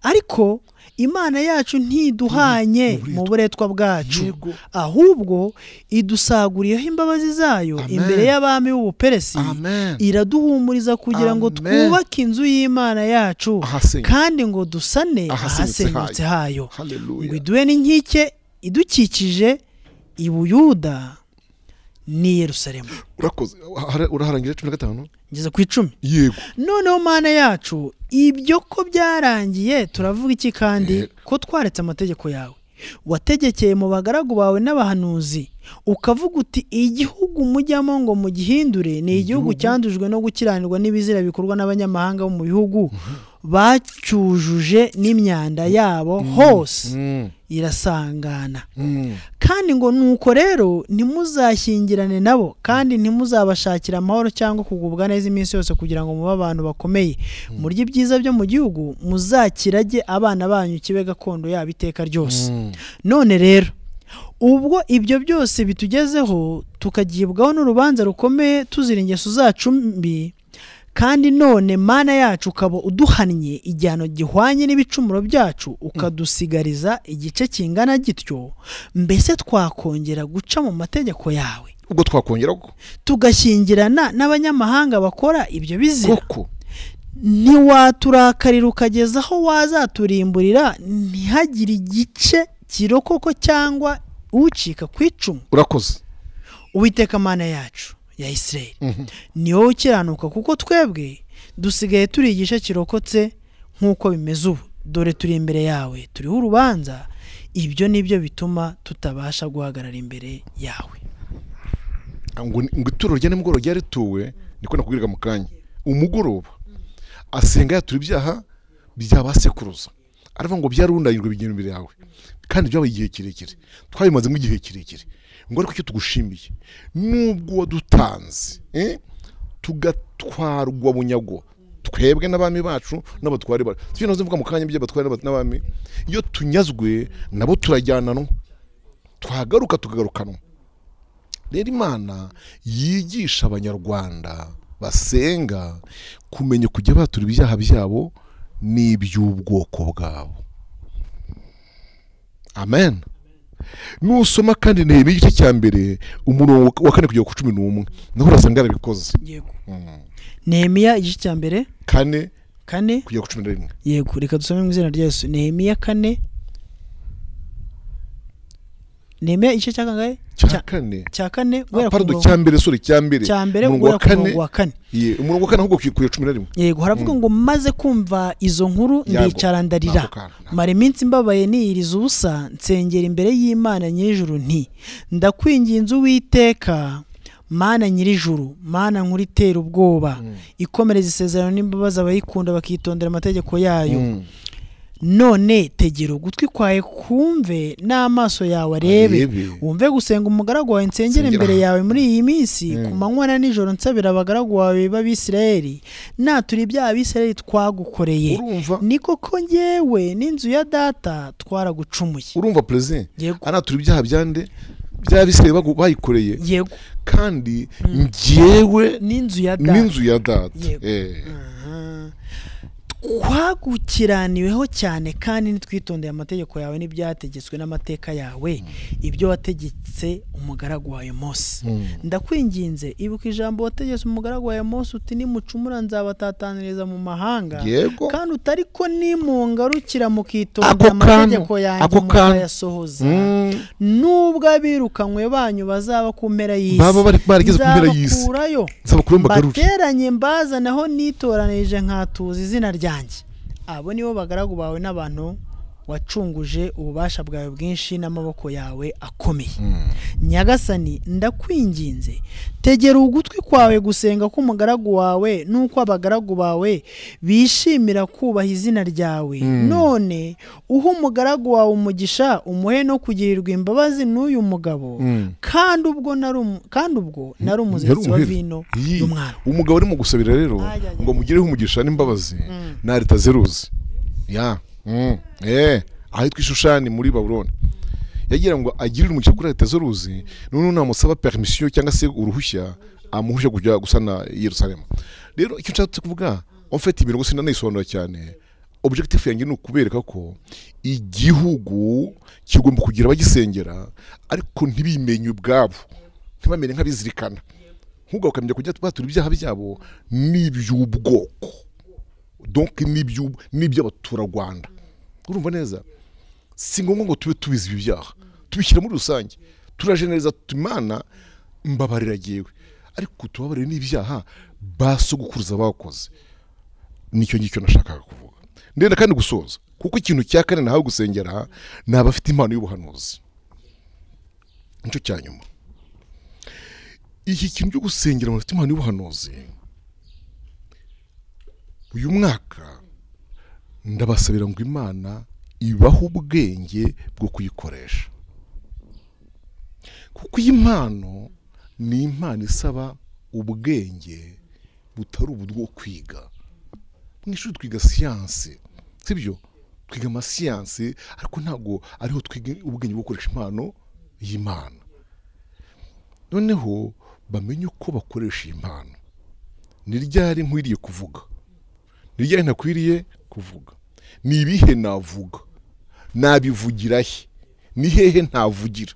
ariko Imana yacu ntiduhanye mu buretwa bwacu, ahubwo idusaguriyeho imbabazi zayo imbere y'abami b'Ubuperesi, iraduhumuriza kugira ngo twubake inzu y'Imana yacu kandi ngo dusane ahasenyutse hayo, ngo iduhe n'inkike idukikije i Buyuda ni Yerusalemu. Urakoze, uraharangije 15 ngeze ku 10. Noneho Mana yacu ibyo ko byarangiye, turavuga iki kandi? Ko twaretse amategeko yawe wategekeye mu bagaragu bawe n'abahanuzi, ukavuga uti igihugu mujyamo ngo mugihindure ni igihugu cyandujwe no gukiranirwa n'ibizira bikorwa n'abanyamahanga mu bihugu bacyujuje n'imyanda yabo hose irasangana. Kandi ngo nuko rero ntimuzashyingirane nabo, kandi ntimuzabashakira amahoro cyangwa kugubwa neza iminsi yose kugira ngo mube abantu bakomeye. Murye byiza byo mu gihugu, muzakirage abana banyu kibe gakondo yabo iteka ryose. None rero ubwo ibyo byose bitugezeho, tukagibwaho n'urubanza rukomeye tuzira ingeso zacu mbi, kandi none Mana yacu ukaba uduhannye igihano gihwanye n'ibicumuro byacu, ukadusigariza igice kingana gityo. Mbese twakongera guca mu mategeko yawe? Ubwo twakongera tugashyingirana n'abanyamahanga bakora ibyo bizira? Ntiwaturakarira ukageza aho wazaturimburira, ntihagire igice kirokoko cyangwa ucika ku icumu. Urakoze. Uwiteka Mana yacu ya Israel ni wowe ukiranuka, kuko twebwe dusigaye turi igice kirokotse nkuko bimeze ubu. Dore turi imbere yawe, turiho urubanza. Ibyo nibyo bituma tutabasha guhagarara imbere yawe. Ngo ituro rya nimugoroba ryari tuwe, niko nakubwiraga mu kanya. Umugoroba asenga yaturi ibyaha by'abasekuruza, aravuga ngo byarundanyirwe bigenda imbere yawe, kandi byabaye igihe kirekire. Twabimaze mu gihe kirekire. Ngora kuki tugushimiye nubwo wadutanze tugatwarwa bunyago, twebwe n'abami bacu n'abatwari bacu. Tujye noze mvuga mu kanya bye batwari n'abami, iyo tunyazwe nabo turajyananwa, twagaruka tukagarukanwa. Rero Imana yigisha abanyarwanda basenga kumenya kujya batura ibyaha byabo n'iby'ubwoko bwabo. Amen. Nusoma kandi Nehemiya igice cya mbere umurongo wa 4 kugeza ku 11 naho urasanga arabikoze. Yego. Nehemiya igice cya mbere 4 kugeza ku 11. Yego, reka dusome mu izina rya Yesu. Nehemiya 4. Nehemiya igice cya kangahe? Cya 4 guhera ku murongo cya mbere umurongo wa 4. Yego, umurongo wa 4 ahubwo kugeza ku 11. Yego, haravuga ngo maze kumva izo nkuru ndicara ndarira. Mare minsi mbabaye niyiriza ubusa nsengera imbere y'Imana nyijuru nti ndakwinginze Uwiteka Mana nyirijuru Mana nkuritera ubwoba ikomereza isezerano n'imbabazi abayikunda bakitondera amategeko yayo none tegera ugutwi kwawe kumve n'amaso yawe arebe wumve gusenga umugaragu wawe nsengera imbere yawe muri iyi minsi ku manywa na nijoro nsabira abagaragu bawe b'Abisirayeli naturi ibyaha Abisirayeli twagukoreye niko ko ngewe n'inzu ya data twaragucumuye. Urumva Plaisir anaturi ibyaha byande bya Abisirayeli bayikoreye. Yego. Kandi ngewe n'inzu ya data kwagukiraniweho cyane kandi nitwitondeye amategeko yawe n'ibyategetswe n'amateka yawe ibyo wategetse umugaragu wawe Mose. Ndakwinginze ibuka ijambo wategetse umugaragu wawe Mose uti nimucumura nzabatataniriza mu mahanga kandi utari ko nimungarukira mukitondera amategeko yanjye mukayasohoza nubwo abirukanywe banyu bazaba ku mpera y'isi baba barigeze ku mpera y'isi bateranye mbazanaho nitoranije nkatuzi izina rya abo nibo bagaragu bawe n'abantu wacunguje ububasha bwawe bwinshi n'amaboko yawe akomeye. Nyagasani ndakwinginze tegera ugutwi kwawe gusenga k'umugaragu wawe nuko abagaragu bawe bishimira kubaha izina ryawe none uho umugaragu wawe umugisha umuhe no kugirirwa imbabazi n'uyu mugabo kandi ubwo nari umuzizi wa vino y'umwana. Umugabo arimo gusabira rero ngo mugireho umugisha n'imbabazi nari tazeruzi ahitwa Ishushani muri Babuloni yagira ngo agirire umugisha kuri leta z'uruzi none namusaba permission cyangwa se uruhushya amuhuje kujya gusana Yerusalemu. Rero icyo nshaka kuvuga en fait imirongo sinayisobanura cyane objectif yanjye ni ukubereka ko igihugu kigomba kugira abagisengera ariko ntibimenye ubwabo ntibamenye nk'abizirikana nkugo ukamenya kujya twatura ibyaha byabo n'iby'ubwoko donc n'iby'abaturarwanda. Urumva neza si ngombwa ngo tube tubizi ibi byaha tubishyira muri rusange turajenereza Imana mbabarira yewe ariko tubabarire n'ibyaha basogukuruza bakoze. Nicyo ngicyo nashakaga kuvuga ndenda kandi gusoza kuko ikintu cya kane nahawe gusengera n'abafite impano y'ubuhanuzi nicyo cya nyuma. Iki kintu cyo gusengera abafite impano y'ubuhanuzi uyu mwaka ndabasabira ngo Imana ibaha ubwenge bwo kuyikoresha kuko iyi mpano ni impano isaba ubwenge butari ubwo kwiga mu ishuri twiga siyansi sibyo twiga amasiyansi ariko ntabwo ariho twiga ubwenge bwo gukoresha impano y'Imana noneho bamenye uko bakoresha impano niryari nkwiriye kuvuga niryari ntakwiriye kuvuga ni ibihe navuga nabivugirahe ni hehe ntavugira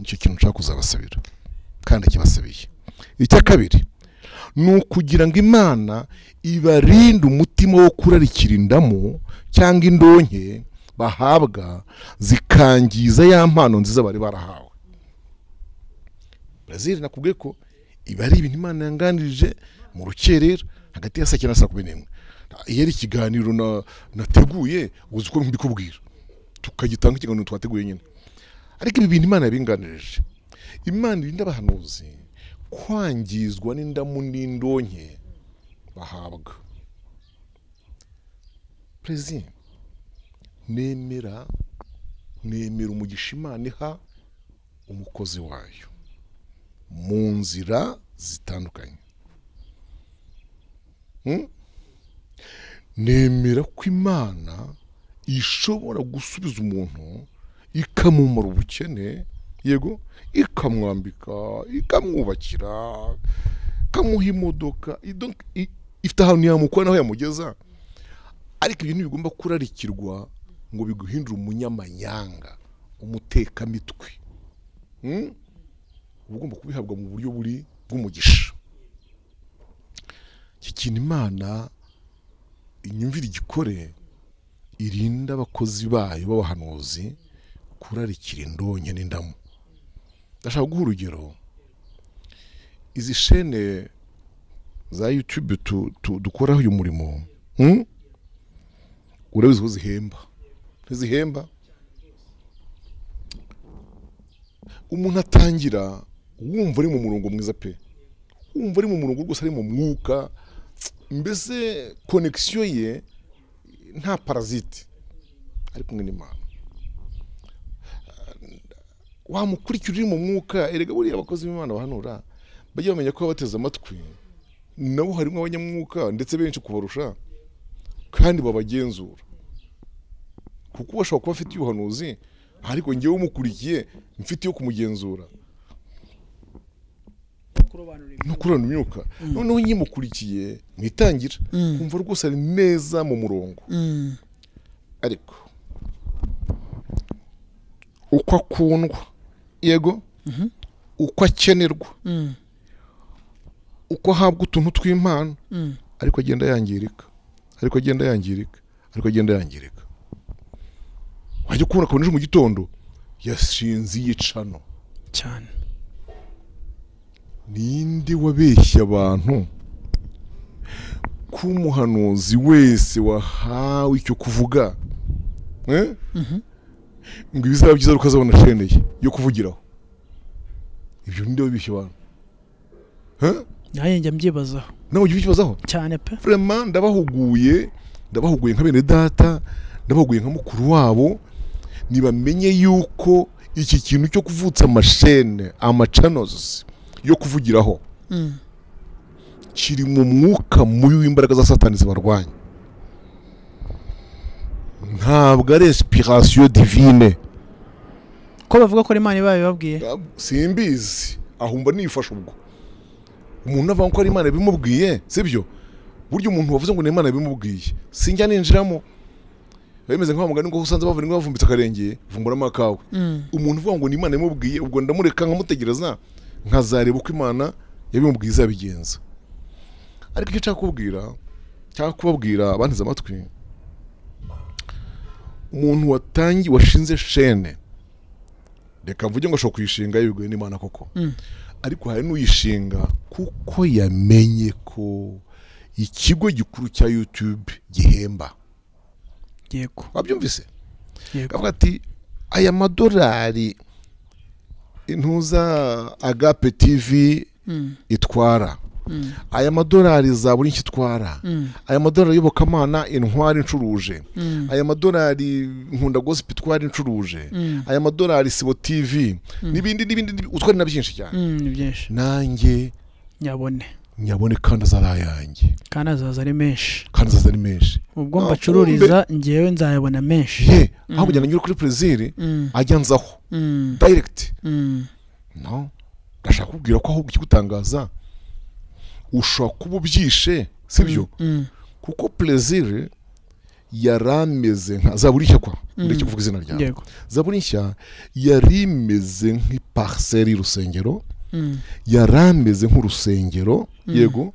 nicyo kintu nshaka kuzabasabira kandi kibasabiye. Icya kabiri ni kugira ngo Imana ibarinde umutima wo kurarikirindamo cyangwa indonke bahabwa zikangiza ya mpano nziza bari barahawe. Plaisir nakubwiye ko iba ari ibintu Imana yanganirije mu rukerera hagati ya 9 na 11 yari ikiganiro nateguye uzi uko mbikubwira tukagitanga ikiganiro twateguye nyine ariko ibi bintu Imana yabinganirije. Imana irinda abahanuzi kwangizwa n'indamu n'indonke bahabwa. Plaisir nemera umugisha Imana iha umukozi wayo mu nzira zitandukanye. Nemera ko Imana ishobora gusubiza umuntu ikamumara ubukene yego ikamwambika ikamwubakira ikamuha imodoka ifite ahantu yamukura naho yamugeza ariko ibintu bigomba kurarikirwa ngo biguhindura umunyamanyanga umutekamitwe ugomba kubihabwa mu buryo buri bw'umugisha kikintu Imana inyumvira igikore irinda abakozi bayo b'abahanuzi kurarikira indonke n'indamu ndashaka guha urugero izi shene za YouTube dukora uyu murimo urabizi ko zihemba umuntu atangira wumva ari mu murongo mwiza pe wumva ari mu murongo rwose ari mu mwuka mbese connection ye nta parasite ari kumwe n'Imana wa mukurikirira mu mwuka erega buriya abakozi b'Imana bahanura baje bamenya ko bateze amatwi nabo harimo abanyamwuka ndetse benshi kubarusha kandi babagenzura kuko bashobora kuba afite ubuhanuzi ariko ngewe umukurikiye mfite yo kumugenzura n'ukurana imyuka noneho nyimukurikiye mwitangira kumva rwose ari neza mu murongo ariko uko akundwa yego uko akenerwa uko ahabwa utuntu tw'impano ariko agenda yangirika wajya kubona ko nje mu gitondo yashinze yicano cyane ninde wabeshya abantu ku muhanuzi wese wahawe icyo kuvuga ngo bizaba byiza ukazabona sheneye yo kuvugiraho ibyo ninde wabeshya abantu naye njya mbyibazaho nawe ujye byibazaho cyane pe vraiment ndabahuguye nka bene data ndabahuguye nka mukuru wabo nibamenye yuko iki kintu cyo kuvutsa amashene amachannels yo kuvugiraho kiri mu mwuka mubi w'imbaraga za Satani zibarwanya ntabwo ari inspiration divine ko bavuga ko Imana ibabwiye simbizi ahumba nifasha ubwo umuntu avanga ko ari Imana bimubwiye sibyo buryo umuntu wavuze ngo Imana bimubwiye sinjya ninjiramo bemeze nko mugani ngo usanze bavuga ngo bavumbitse akarenge vumbura makawe umuntu uvuga ngo Imana imubwiye ubwo ndamureka nkamutegereza nkazareba uko Imana yabimubwiza bigenza ariko icyo cyakubwira cyakubwira abantiza amatwi umuntu watangi washinze shene reka mvuge ngo ashobora kuyishinga yibwe n'Imana koko ariko hari n'uyishinga kuko yamenye ko ikigo gikuru cya YouTube gihemba yego abyumvise yego avuga ati aya madorari intuza Agape TV itwara aya madorari za buri kitwara aya madorari yobokamana intwara incuruje aya madorari nkunda gospel twara incuruje aya madorari Sibo TV nibindi utwara nabyinshi cyane byinshi nanjye nyabone kandi azarayanjye kandi azazari menshi ubwo mbacururiza ngewe nzayabona menshi aho kujyana nyiri kuri Plaisir ajya nzaho direct no ndashaka kubwira ko aho ukigutangaza ushaka kuba byishe sibyo kuko Plaisir yarameze nka zaburinshya kwa ndeke kuvuga izina ryawe zaburinshya yarimeze nk'iparcelle y'urusengero yarameze nk'urusengero yego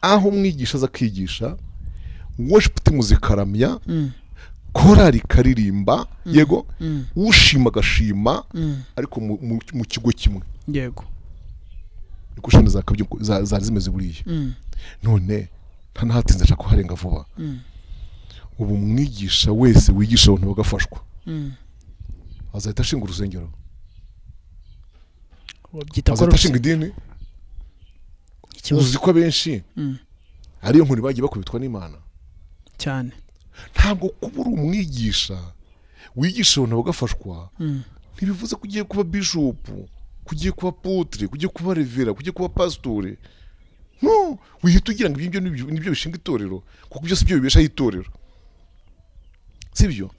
aho umwigisha zakigisha worship muzikaramya korari karirimba yego ushima gashima ariko mu kigo kimwe yego ikushana zakabyo zari zimeze buriye none ntanahatinze cha kuharenga vuba ubu umwigisha wese wigisha abantu bagafashwa azahita ashinga urusengero azashinga idini uziko benshi ariyo nkuru bagiye bakubitwa n'Imana cyane ntabwo kuba uri umwigisha wigisha abantu bagafashwa ntibivuze ko ugiye kuba bishop kugiye kuba apotre kugiye kuba revera kugiye kuba pasitore no wihita ugira ngo ibyo nibyo bishinga itorero kuko byose byo bibesha itorero sibyo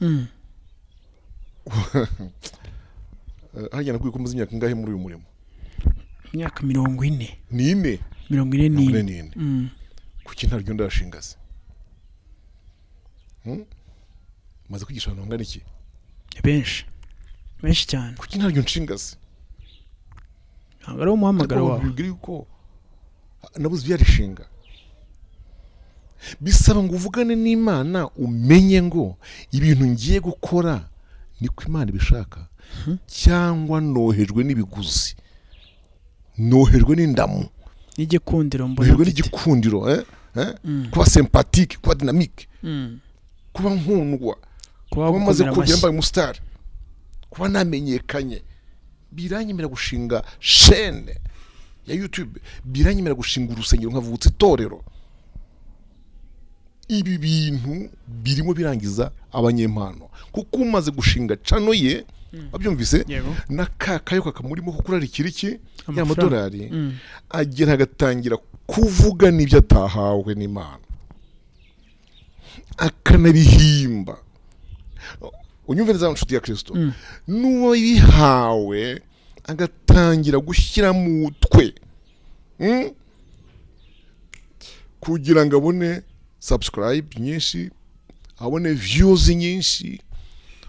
hajya nakwikomuza imyaka ingahe muri uyu murimo myaka 40 nime 44 kuki ntaryo ndashingaze Maze kwigisha abantu bangana iki? Benshi. Benshi cyane. Kuki ntabyo nshingaze? Ntabwo ari umuhamagaro wawe. Bigiri uko nabuze byarishinga. Bisaba ngo uvugane n'Imana umenye ngo ibintu ngiye gukora niko Imana ibishaka cyangwa nohejwe n'ibiguzi. Nohejwe n'indamu. Igikundiro mbona. Nohejwe n'igikundiro kuba sympathique, kuba dynamique. Kuba nkundwa. Kuba maze kujya mbaye mustar. Kuba namenyekanye. Biranyemera gushinga chaîne ya YouTube. Biranyemera gushinga urusengero nkavutse itorero. Ibi bintu birimo birangiza abanyempano. Kuko umaze gushinga channel ye abyumvise nakakayo kakamurimo kukurarikiriki $1 agera agatangira kuvuga nibyo atahawe n'Imana. Akanabihimba. Unyumviriza nshuti ya Kristo. Nuwo bihawe agatangira gushyira mu utwe. Kugira ngo abone subscribe nyinshi, abone views nyinshi,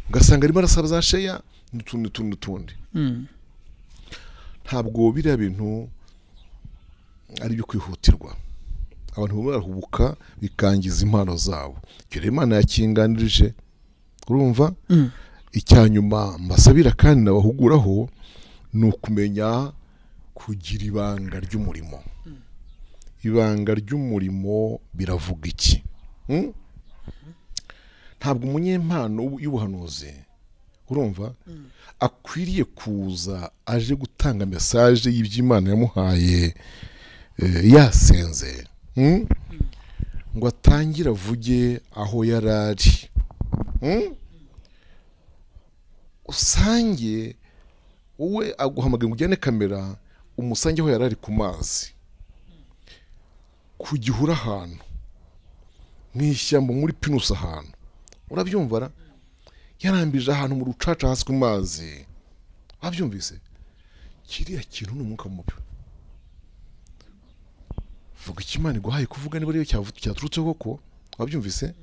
ugasanga arimo arasaba share n'utundi. Ntabwo biriya bintu ari byo kwihutirwa. Abantu barahubuka bikangiza impano zabo. Kire Imana yakinganirije urumva icyanyuma mbasabira kandi nabahuguraho no kumenya kugira ibanga ry'umurimo. Ibanga ry'umurimo biravuga iki? Ntabwo umunyempano y'ubuhanuzi urumva akwiriye kuza aje gutanga message y'iby'Imana yamuhaye yasenze ngo atangira vuge aho yarari usange uwe aguhamagaye ngo ujyane kamera umusange aho yarari ku mazi ku gihura ahantu mu ishyamba muri pinusa ahantu urabyumvara yarambije ahantu mu rucaca hasi ku mazi wabyumvise kiriya kintu n'umwuka mubi vuga ikimana guhaye kuvuga niba ariyo cyaturutse koko wabyumvise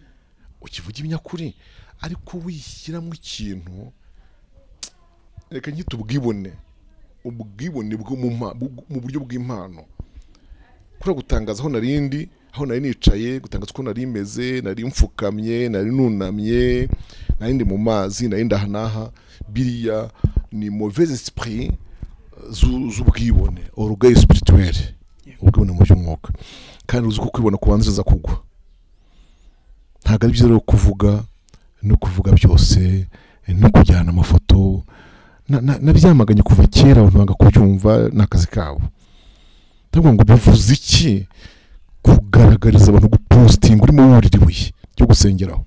ukivuga ibinyakuri ariko wishyiramo ikintu reka nyita ubwibone mu buryo bw'impano kuri gutangaza aho narindi aho nari nicaye gutangaza ko nari meze nari mfukamye nari nunamye nari ndi mu mazi nari ndahanaha biriya ni mauvais esprit z'ubwibone orgueil spirituel ubwibone mu by'umwuka kandi uzi ko kwibona kubanziriza kugwa ntago ari byiza rero kuvuga no kuvuga byose no kujyana amafoto nabyamaganye kuva kera abantu banga kubyumva n'akazi kabo ntabwo ngo bivuze iki kugaragariza abantu gupostinga urimo wurira ibuye cyo gusengeraho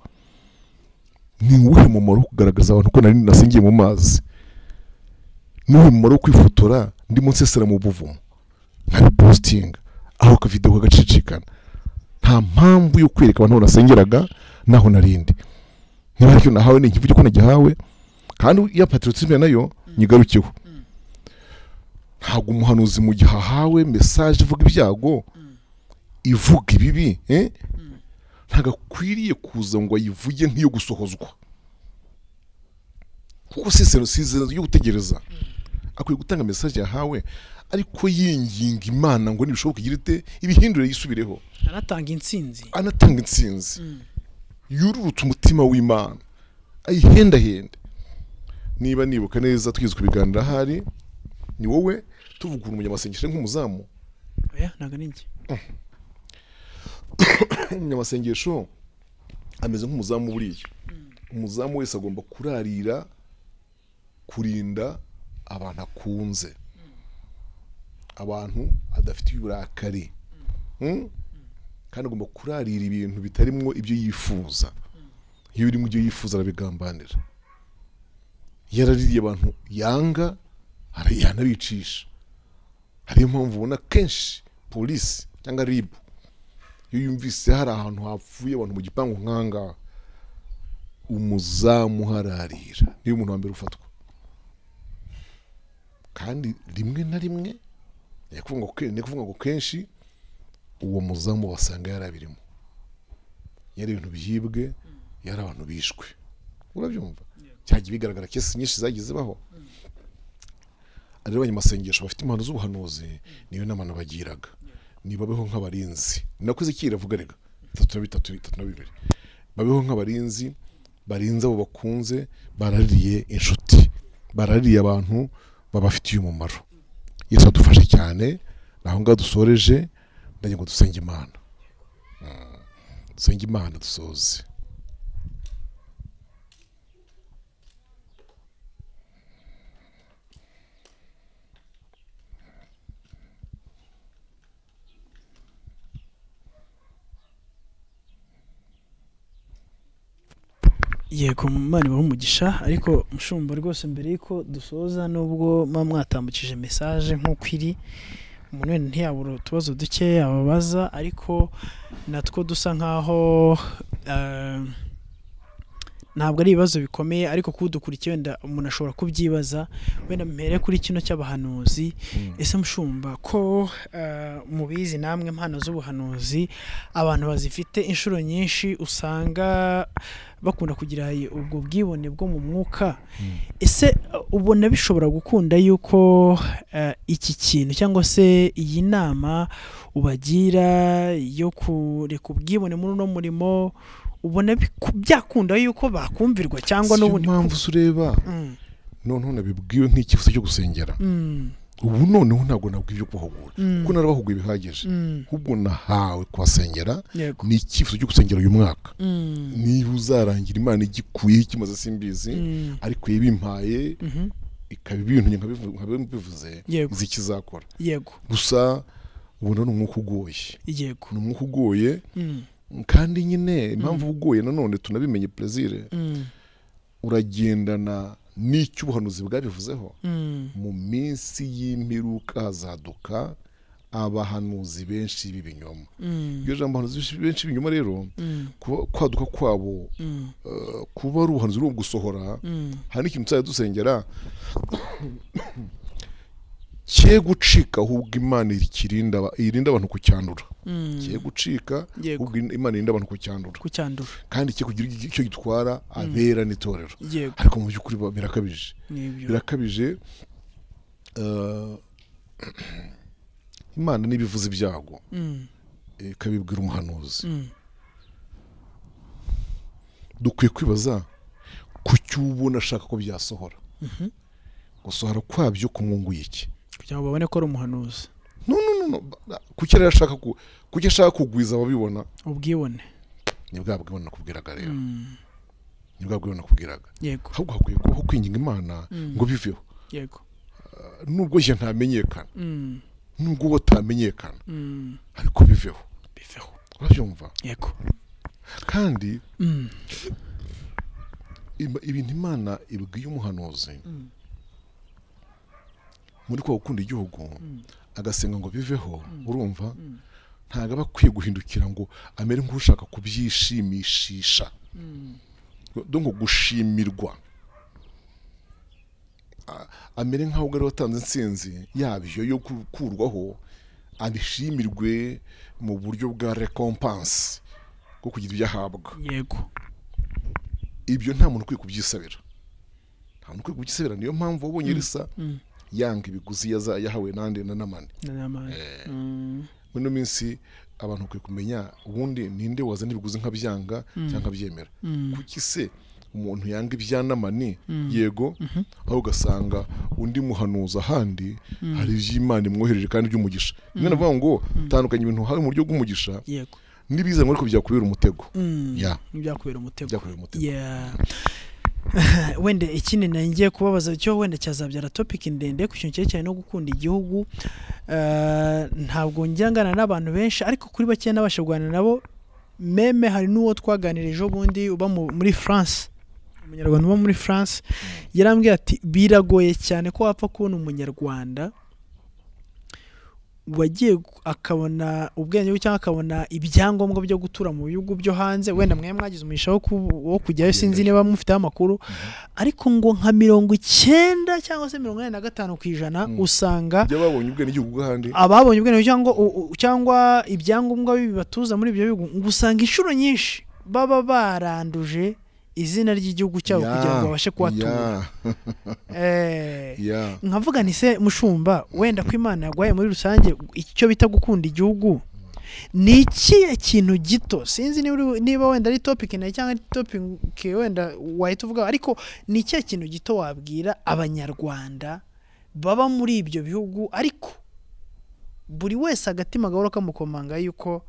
ni uwuhe mumaro kugaragaza abantu ko nari nasengiye mu mazi n'uwuhe mumaro kwifotora ndi munsi sera mu buvumo nkabipostinga aho ka video kagacicikana nta mpamvu yo kwereka abantu nasengeraga naho narindi niba cyo nahawe n'ikivuge ko nagihawe kandi ya patriotisme nayo nyigarukiho ntabwo umuhanuzi mu gihahawe message ivuga ibyago ivuga ibibi ntagakwiriye kuza ngo yivuge nk'iyo gusohozwa kuko sisero sizenze yo gutegereza akwiye gutanga message yahawe ariko yinginga Imana ngo nibishoboka igirite ibihindure yisubireho anatanga insinzi yururutse umutima w'Imana ayihenda niba nibuka neza twizwe ibiganira hari ni wowe tuvuga umunyamasengesho nk'umuzamu oya naga ninjye umunyamasengesho ameze nk'umuzamu buriyo umuzamu wese agomba kurarira kurinda abantu akunze abantu adafite uburakari kandi agomba kurarira ibintu bitarimo ibyo yifuza iyo biri mu byo yifuza arabigambanira yaraririye abantu yanga hari yanabicisha hari impamvu ubona kenshi polisi cyangwa ribu iyo yumvise hari ahantu hapfuye abantu mu gipangu nkanga umuzamu hararira niyo umuntu wambere ufatwa kandi rimwe na rimwe yakuvuga ngo kenshi uwo muzamu wasanga yarabirimo yari ibintu byibwe yari abantu bishwe urabyumva cyaje bigaragara kese nyinshi zagize baho ari abanyamasengesho bafite impano z'ubuhanuzi niyo namana bagiraga nibabeho nk'abarinzi nakoze kiravuga rega 332 babeho nk'abarinzi barinza abo bakunze barariye inshuti barariye abantu babafitiye umumaro Yesu adufashe cyane naho nga dusoreje ndagiye dusenge Imana dusenge Imana dusoze Yego mani bamugisha ariko mushumba rwose mbere yiko dusoza nubwo mwatambukije message nkuko iri umuntu wene ntiyabura tubazo duke ababaza ariko natwo dusa nkaho ntabwo ari ibibazo bikomeye ariko kudukurikiye wenda umuntu ashobora kubyibaza wenda mpere kuri kino cy'abahanuzi ese mushumba ko mubizi namwe impano z'ubuhanuzi abantu bazifite inshuro nyinshi usanga bakunda kugira ubwo bwibone bwo mu mwuka ese ubona bishobora gukunda yuko iki kintu cyangwa se iyi nama ubagira yo kureka ubwibone muri no murimo ubone byakunda yuko bakumvirwa cyangwa n'ubundi mpamvu sureba none nabibwiwe nk'ikifuzo cyo gusengera ubu none ntabwo nabwibyo kubahugura kuko narabahuguye bihageje ubwo nahawe kwasengera ni ikifuzo cyo gusengera uyu mwaka niba uzarangira Imana igikuye kimaze simbizi ariko ibimpaye ikaba ibintu nkabivuze zikizakora yego gusa ubuno n'umwuka ugoye yego n'umwuka ugoye kandi nyine impamvu ugoye none tunabimenye Plaisir uragendana n'icyo ubuhanuzi bwabivuzeho mu minsi y'imperuka hazaduka abahanuzi benshi b'ibinyoma iyo jambo abahanuzi benshi b'ibinyoma rero kwaduka kwabo kuba ari ubuhanuzi bwo gusohora hari ikintu cyaje dusengera cye gucika ahubwo Imana irinda abantu kucyandura cye gucika ahubwo Imana irinda abantu kucyandura kandi cye kugira icyo gitwara abera n'itorero ariko mu byukuri birakabije Imana nibivuze ibyago ikabibwira umuhanuzi dukwiye kwibaza kuki ubona ashaka ko byasohora gusohora kwabyo kumwunguye iki cyangwa babone ko ari umuhanuzi no kukira yashaka kuki ashaka kugwiza babibona ubwibone nibwabwibona kubwiraga rero nibwabwibona kubwiraga yego ahubwo hakwiye ko kwinginga Imana ngo biveho yego nubwo je ntamenyekana nubwo botamenyekana ariko biveho urabyumva yego kandi ibintu Imana ibwiye umuhanuzi muri kwa ukunda igihugu agasenga ngo biveho urumva ntaga bakwiye guhindukira ngo amere nk'ushaka kubyishimishisha donc gushimirwa amere nkaho gari watanze insinzi yabyo yo kurwaho abishimirwe mu buryo bwa recompense ko kugira ibyahabwa yego ibyo nta muntu kwiye kubyisabira nta muntu kwiye kubyisabira niyo mpamvu ubonye risa yanga ibiguzi yahawe nande nanamane muri minsi abantu kuri kumenya ubundi ninde wazana ibiguzi nkabyanga cyangwa byemera kuki se umuntu yanga ibyanamane yego aho gasanga undi muhanuza handi hari by'Imana imwohereje kandi by'umugisha none bavuga ngo tandukanye ibintu hari mu buryo bw'umugisha yego nibiza ngo ariko byakubera umutego ya byakubera umutego yeah wende ikindi nangiye kubabaza cyo wenda cyazabyara topic ndende ku cyonye cyane no gukunda igihugu ntabwo njyangana n'abantu benshi ariko kuri bake n'abashagwana nabo meme hari nuwo twaganirije ubundi uba muri France umunyarwanda uba muri France yarambwiye ati biragoye cyane ko wapfa kubona umunyarwanda wagiye akabona ubwenge cyangwa akabona ibyangombwa byo gutura mu bihugu byo hanze wenda mwe mwagize umishaho wo kujyayo sinzi niba mufite amakuru ariko ngo nka 90 cyangwa se 85% usanga byababonye ubwenge bwo handi ababonye ubwenge cyangwa ibyangombwa bibatuza muri ibyo bihugu usanga inshuro nyinshi baba baranduje izina ry'igihugu cyabo kugira ngo babashe kwatura. Nkavuga nti se mushumba wenda kw'Imana yagwaye muri rusange icyo bita gukunda igihugu ni ikiye kintu gito, sinzi niba wenda ari topic nayo cyangwa topic wenda wahita uvuga, ariko ni ikiye kintu gito wabwira abanyarwanda baba muri ibyo bihugu ariko buri wese agatima gahoro kamukomanga yuko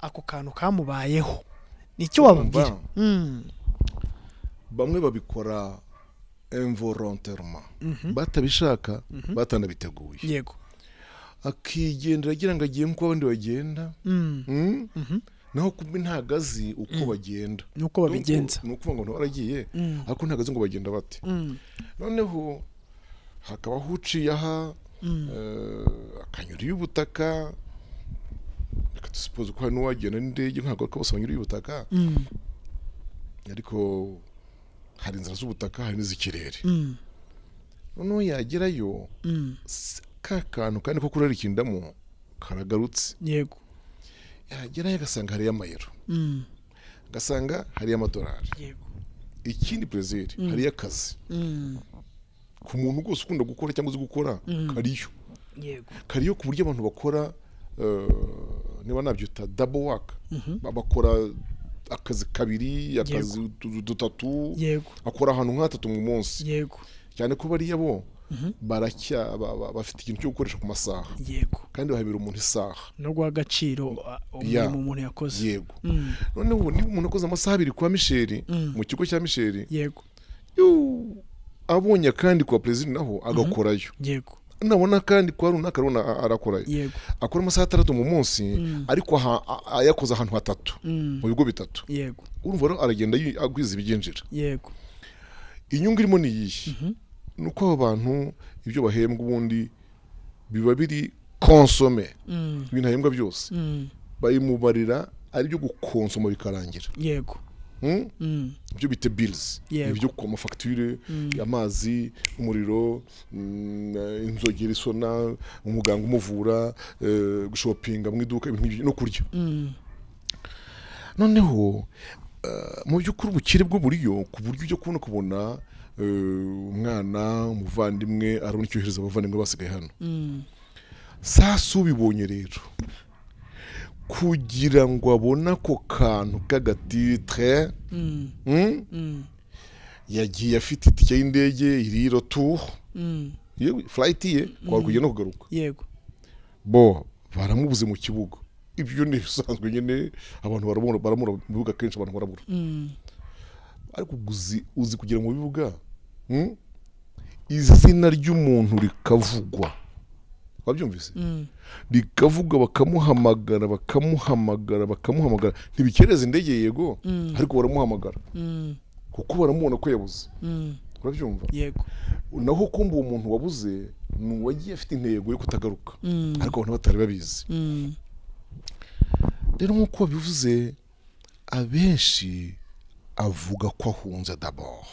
ako kantu kamubayeho. Nicyo wababwira. Bamwe babikora involontairement. Batabishaka, batanabiteguye. Yego. Akigendera agira ngo agiye muko abandi bagenda. Naho kumbe ntagazi uko bagenda. Nuko babigenza. Nuko ngo baragiye, ariko ntagazi ngo bagenda bate. Noneho hakaba huciye aha akanyuriye ubutaka. Suppose kwa no wagena n'indege ntago akabose banyuriye ubutaka. Ariko hari inzira z'ubutaka hari n'izikirere. None yagerayo kakantu kandi ko kurera ikindamo karagarutse. Yego. Yagerayo agasanga hari y'amayero. Agasanga hari y'amadolari. Yego. Ikindi Plaisir hari y'akazi. Ku muntu gose ukunda gukora cyangwa uzi gukora kariyo. Yego. Kariyo ku buryo abantu bakora niba nabyita double work, babakora akazi kabiri akazi dutatu, akora ahantu nkatatu mu munsi. Yego. Cyane ko bari yabo baracya bafite ikintu cyo gukoresha ku masaha. Yego. Kandi bahabira umuntu isaha no guha agaciro umuntu yakoze. Yego. None ubu niba umuntu akoze amasaha abiri kwa Misheri mu kigo cya Misheri. Yego. Abonye kandi kwa Plaisir naho agakorayo. Yego. Nabona kandi kwa runaka rona arakora. Yego. Akora amasaha 3 mu munsi ariko ayakoza ahantu hatatu mu bigo bitatu. Yego. Urumva rero aragenda agwiza ibigenjira. Yego. Inyungu irimo ni yishi. Nuko abantu ibyo bahembwa ubundi biba biri consommer. Ibintu ahembwa byose. Bayimubarira ari byo gukonsoma bikarangira. Yego. Ibyo bita bills, ibyo kuma facture, amazi, umuriro, inzogera isona, umuganga umuvura, gushopinga mu iduka no kurya. Noneho mu by'ukuri ubukire bw'uburyo ku buryo byo kubona umwana umuvandimwe arabona icyohereza abavandimwe basigaye hano. Sasu bibonye rero kugira ngo abona ko kantu kagatitre yagiye afite itike y'indege iriro tour flight ye kwa kujya no kugaruka. Yego. Bo baramubuze mu kibuga, ibyo ni bisanzwe nyene abantu baramura mu bibuga kenshi abantu barabura, ariko uzi kugira mu bibuga izina ry'umuntu rikavugwa. Wabyumvise? Rikavuga bakamuhamagara ntibikereza indege. Yego. Ariko baramuhamagara kuko baramubona ko yabuze. Urabyumva? Yego. Naho kumba uwo muntu wabuze n'uwagiye afite intego yo kutagaruka ariko abantu batari babizi. Rero nkuko bivuze abenshi avuga ko ahunze d'abord.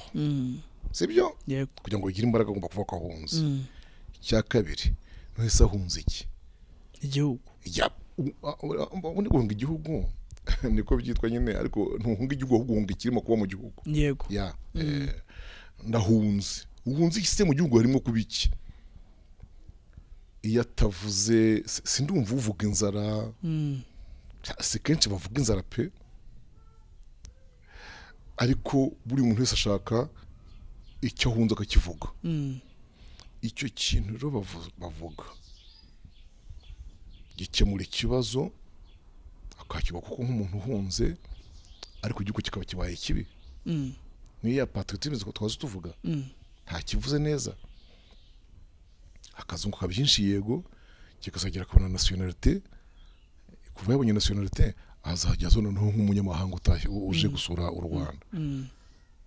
Sibyo? Yego. Kugira ngo yigire imbaraga ngomba kuvuga ko ahunze. Cya kabiri nese ahunze iki igihugu. Ubundi guhunga igihugu niko byitwa nyine, ariko ntuhunga igihugu ahubwo uhunga ikirimo kuba mu gihugu. Yego. Ndahunze. Uhunze ikise mu gihugu harimo kubiki? Iya tavuze sindumva uvuga inzara. Se kenshi bavuga inzara pe. Ariko buri muntu wese ashaka icyo ahunze akakivuga. Icyo kintu rero bavuga gikemura ikibazo akakiba kuko nk'umuntu uhunze ariko igihugu kikaba kibaye kibi. Niyo ya patriotisme twazo tuvuga nta kivuze neza akazunguka byinshi. Yego. Kikasagira kubona nationalité, kuva yabonye nationalité azajya zona no nk'umunyamahanga utaje uje gusura u Rwanda.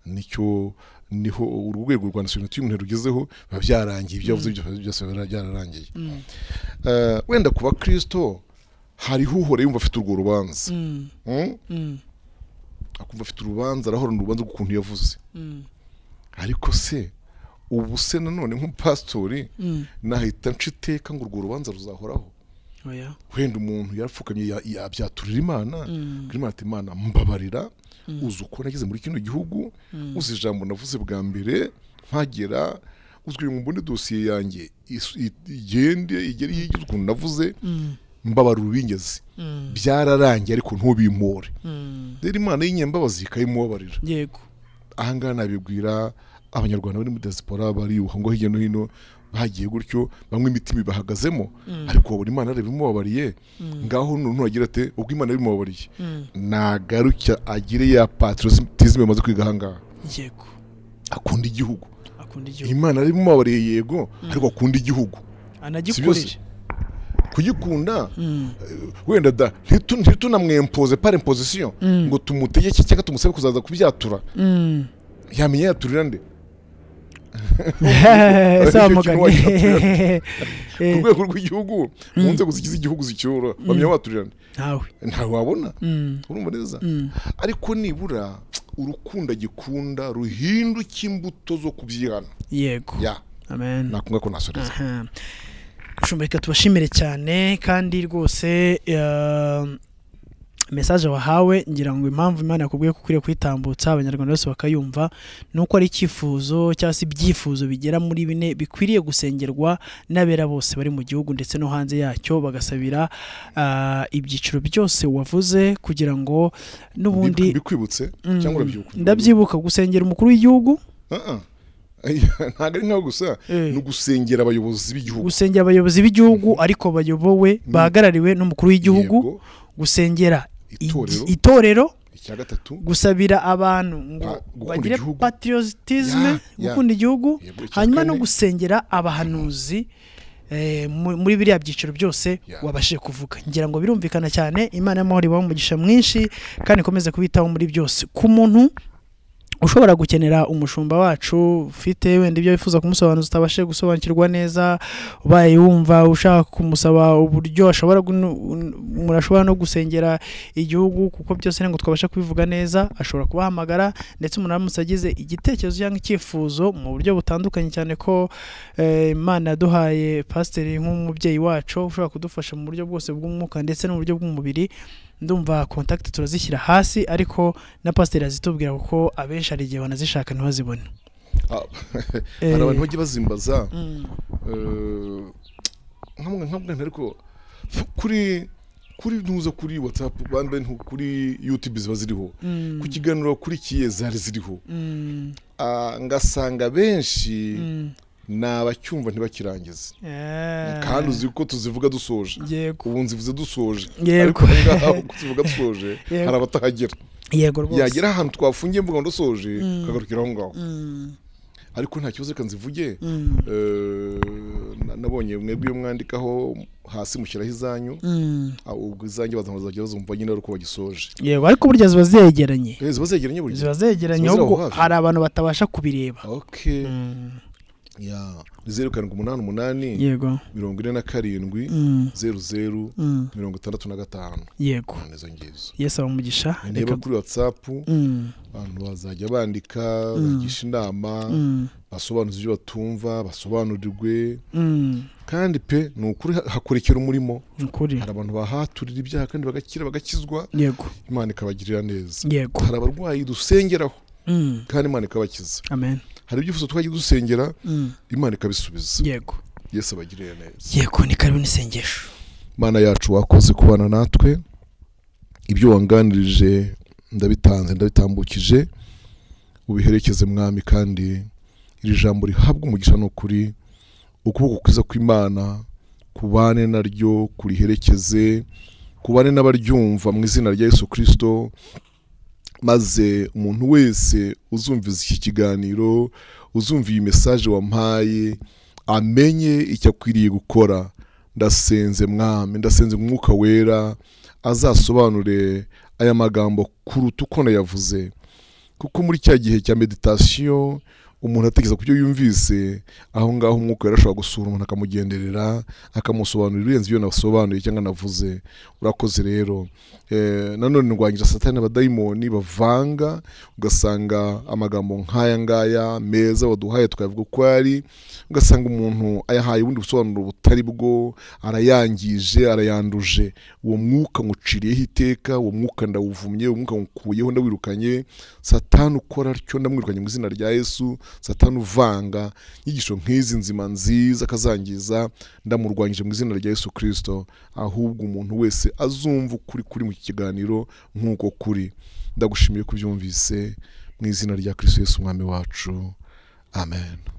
Nicyo niho urwego rwa nationalité y'umuntu rugezeho babyarangiye ibyo avuze byose byararangiye. Wenda kuba Kristo hari huhore yumva afite urwo rubanza. Akumva afite urubanza arahora n'urubanza gukuntu yavuze. Ariko se ubuse nanone nk'umupastori nahita nciteka ngo urwo rubanza ruzahoraho. oya kwenda umuntu yarafukamye yabyaturira Imana Imana ati Imana mbabarira uzukora nagize muri kino gihugu uzijambo navuze bwa mbere mpagera uzwi ngumbundi dossier yanjye igende igere yigizwe navuze mbabaru bingeze byararangiye ariko ntubimore rero Imana y'inyembabazi ikayimubabarira yego ahanga nabibwira abanyarwanda bari mu diaspora bari ngo hije no hino bagiye gutyo bamwe imitima bahagazemo ariko buri Imana rebe imubabariye ngaho nuntu agira ate ubwo Imana bimubabariye nagarukya agire ya patriotisme maze kwigahanga yego akunda igihugu Imana ari bimubabariye yego ariko akunda igihugu anagikorije kugikunda wenda da ntitunamwempoze par imposition ngo tumutegeke cyaka tumusebe kuzaza kubyatura yamenye yaturira nde urwego rw'igihugu munze gusikiza igihugu zicyora bamenya waturira nde ntawe wabona urumva neza ariko nibura urukunda gikunda ruhinduka imbuto zo kubyihana yego amen nakunga ko nasoreza shumbeka tubashimire cyane kandi rwose message wahawe ngira ngo impamvu Imana yakubwiye kukwiriye kwitambutsa abanyarwanda bose bakayumva nuko ari kifuzo cyase ibyifuzo bigera muri bine bikwiriye gusengerwa nabera bose bari mu gihugu ndetse no hanze yacyo bagasabira ibyiciro byose wavuze kugira ngo nubundi bikwibutse cyangwa urabyibuka ndabyibuka gusengera umukuru w'igihugu nagari nka gusa no gusengera abayobozi b'igihugu gusengera abayobozi b'igihugu ariko bayobowe bahagarariwe n'umukuru w'igihugu gusengera itorero cya gatatu gusabira abantu ngo bagire patriotisme gukunda igihugu hanyuma no gusengera abahanuzi muri biriya byiciro byose wabashije kuvuga ngira ngo birumvikana cyane Imana y'amahoro ibaho umugisha mwinshi kandi ikomeze kubitaho muri byose ku muntu ushobora gukenera umushumba wacu ufite wende ibyo bifuza kumusobanuza utabashe gusobanukirwa neza ubaye wumva ushaka kumusaba uburyo ashobora murashobora no gusengera igihugu kuko byose ngo twabasha kubivuga neza ashobora kubahamagara ndetse umuntu aramusagize igitekerezo cyangwa icyifuzo mu buryo butandukanye cyane ko Imana yaduhaye pasiteri nk'umubyeyi wacu ushobora kudufasha mu buryo bwose bw'umwuka ndetse no mu buryo bw'umubiri ndumva contact turazishyira hasi ariko na pastor azitubwira kuko abenshi ari gihe banazishaka ntibazibone ara abantu baje bazimbaza nkamwe ariko kuri nuza kuri WhatsApp bande kuri YouTube zibaziriho ku kiganiro kuri kiyezari ziriho ngasanga benshi nabacyumva ntibakirangize kandi uzi uko tuzivuga dusoje ubunzi bivuze dusoje ariko uko tuvuga dusoje harabatahagera yego rwose yagira ahantu twafungiye mvuga ngo dusoje kagarukira aho ngaho ariko nta kibazo reka nzivuge nabonye mwebwe iyo mwandikaho hasi mushyiraho izanyu ubwo izanyu bazajya bazumva nyine uko bagisoje yego ariko burya ziba zegeranye burya ziba zegeranye ahubwo hari abantu batabasha kubireba okay ya 088 yego 47 00 65 yego nezo ngezo Yesu amugisha reka kuri WhatsApp abantu bazajya bandika bagisha inama basobanuza ibyo batumva basobanurirwe kandi pe nukuri hakurekera umurimo hari abantu bahaturira ibyaha kandi bagakira bagakizwa yego Imana ikabagirira neza yego hari abarwayi dusengeraho kandi Imana ikabakiza amen hari byifuzo twagiye dusengera Imana ikabisubiza yego Yesu abagirira neza yego ni karibu nisengesho Mana yacu wakoze kubana natwe ibyo wanganirije ndabitanze ndabitambukije ubiherekeze mwami kandi iri jambo rihabwa umugisha no kuri ukuboko kwiza kw'Imana kubane naryo kuriherekeze kubane n'abaryumva mu izina rya Yesu Kristo maze umuntu wese uzumviza iki kiganiro uzumva iyi message wampaye amenye icyakwiriye gukora ndasenze mwami ndasenze umwuka wera azasobanure aya magambo kuruta uko nayavuze kuko muri cya gihe cya meditation umuntu atekereza kubyo yumvise aho ngaho umwuka yarashobora gusura umuntu akamugenderera akamusobanurira irenze ibyo nasobanuye cyangwa navuze. Urakoze rero nanone ndwangira Satani n'abadayimoni bavanga, ugasanga amagambo nkaya ngaya meza waduhaye tukavuga ko ari, ugasanga umuntu ayahaye ubundi busobanuro butari bwo, arayangije, arayanduje. Uwo mwuka nguciriyeho iteka, uwo mwuka ndawuvumye, uwo mwuka ngukuyeho ndawirukanye. Satani ukora cyo ndamwirukanye mu izina rya Yesu. Satani uvanga inyigisho nk'izi nzima nziza akazangiza, ndamurwanyije mu izina rya Yesu Kristo. Ahubwo umuntu wese azumva ukuri kuri mu kiganiro nk'uko kuri. Ndagushimiye kubyumvise mu izina rya Kristo Yesu umwami wacu. Amen.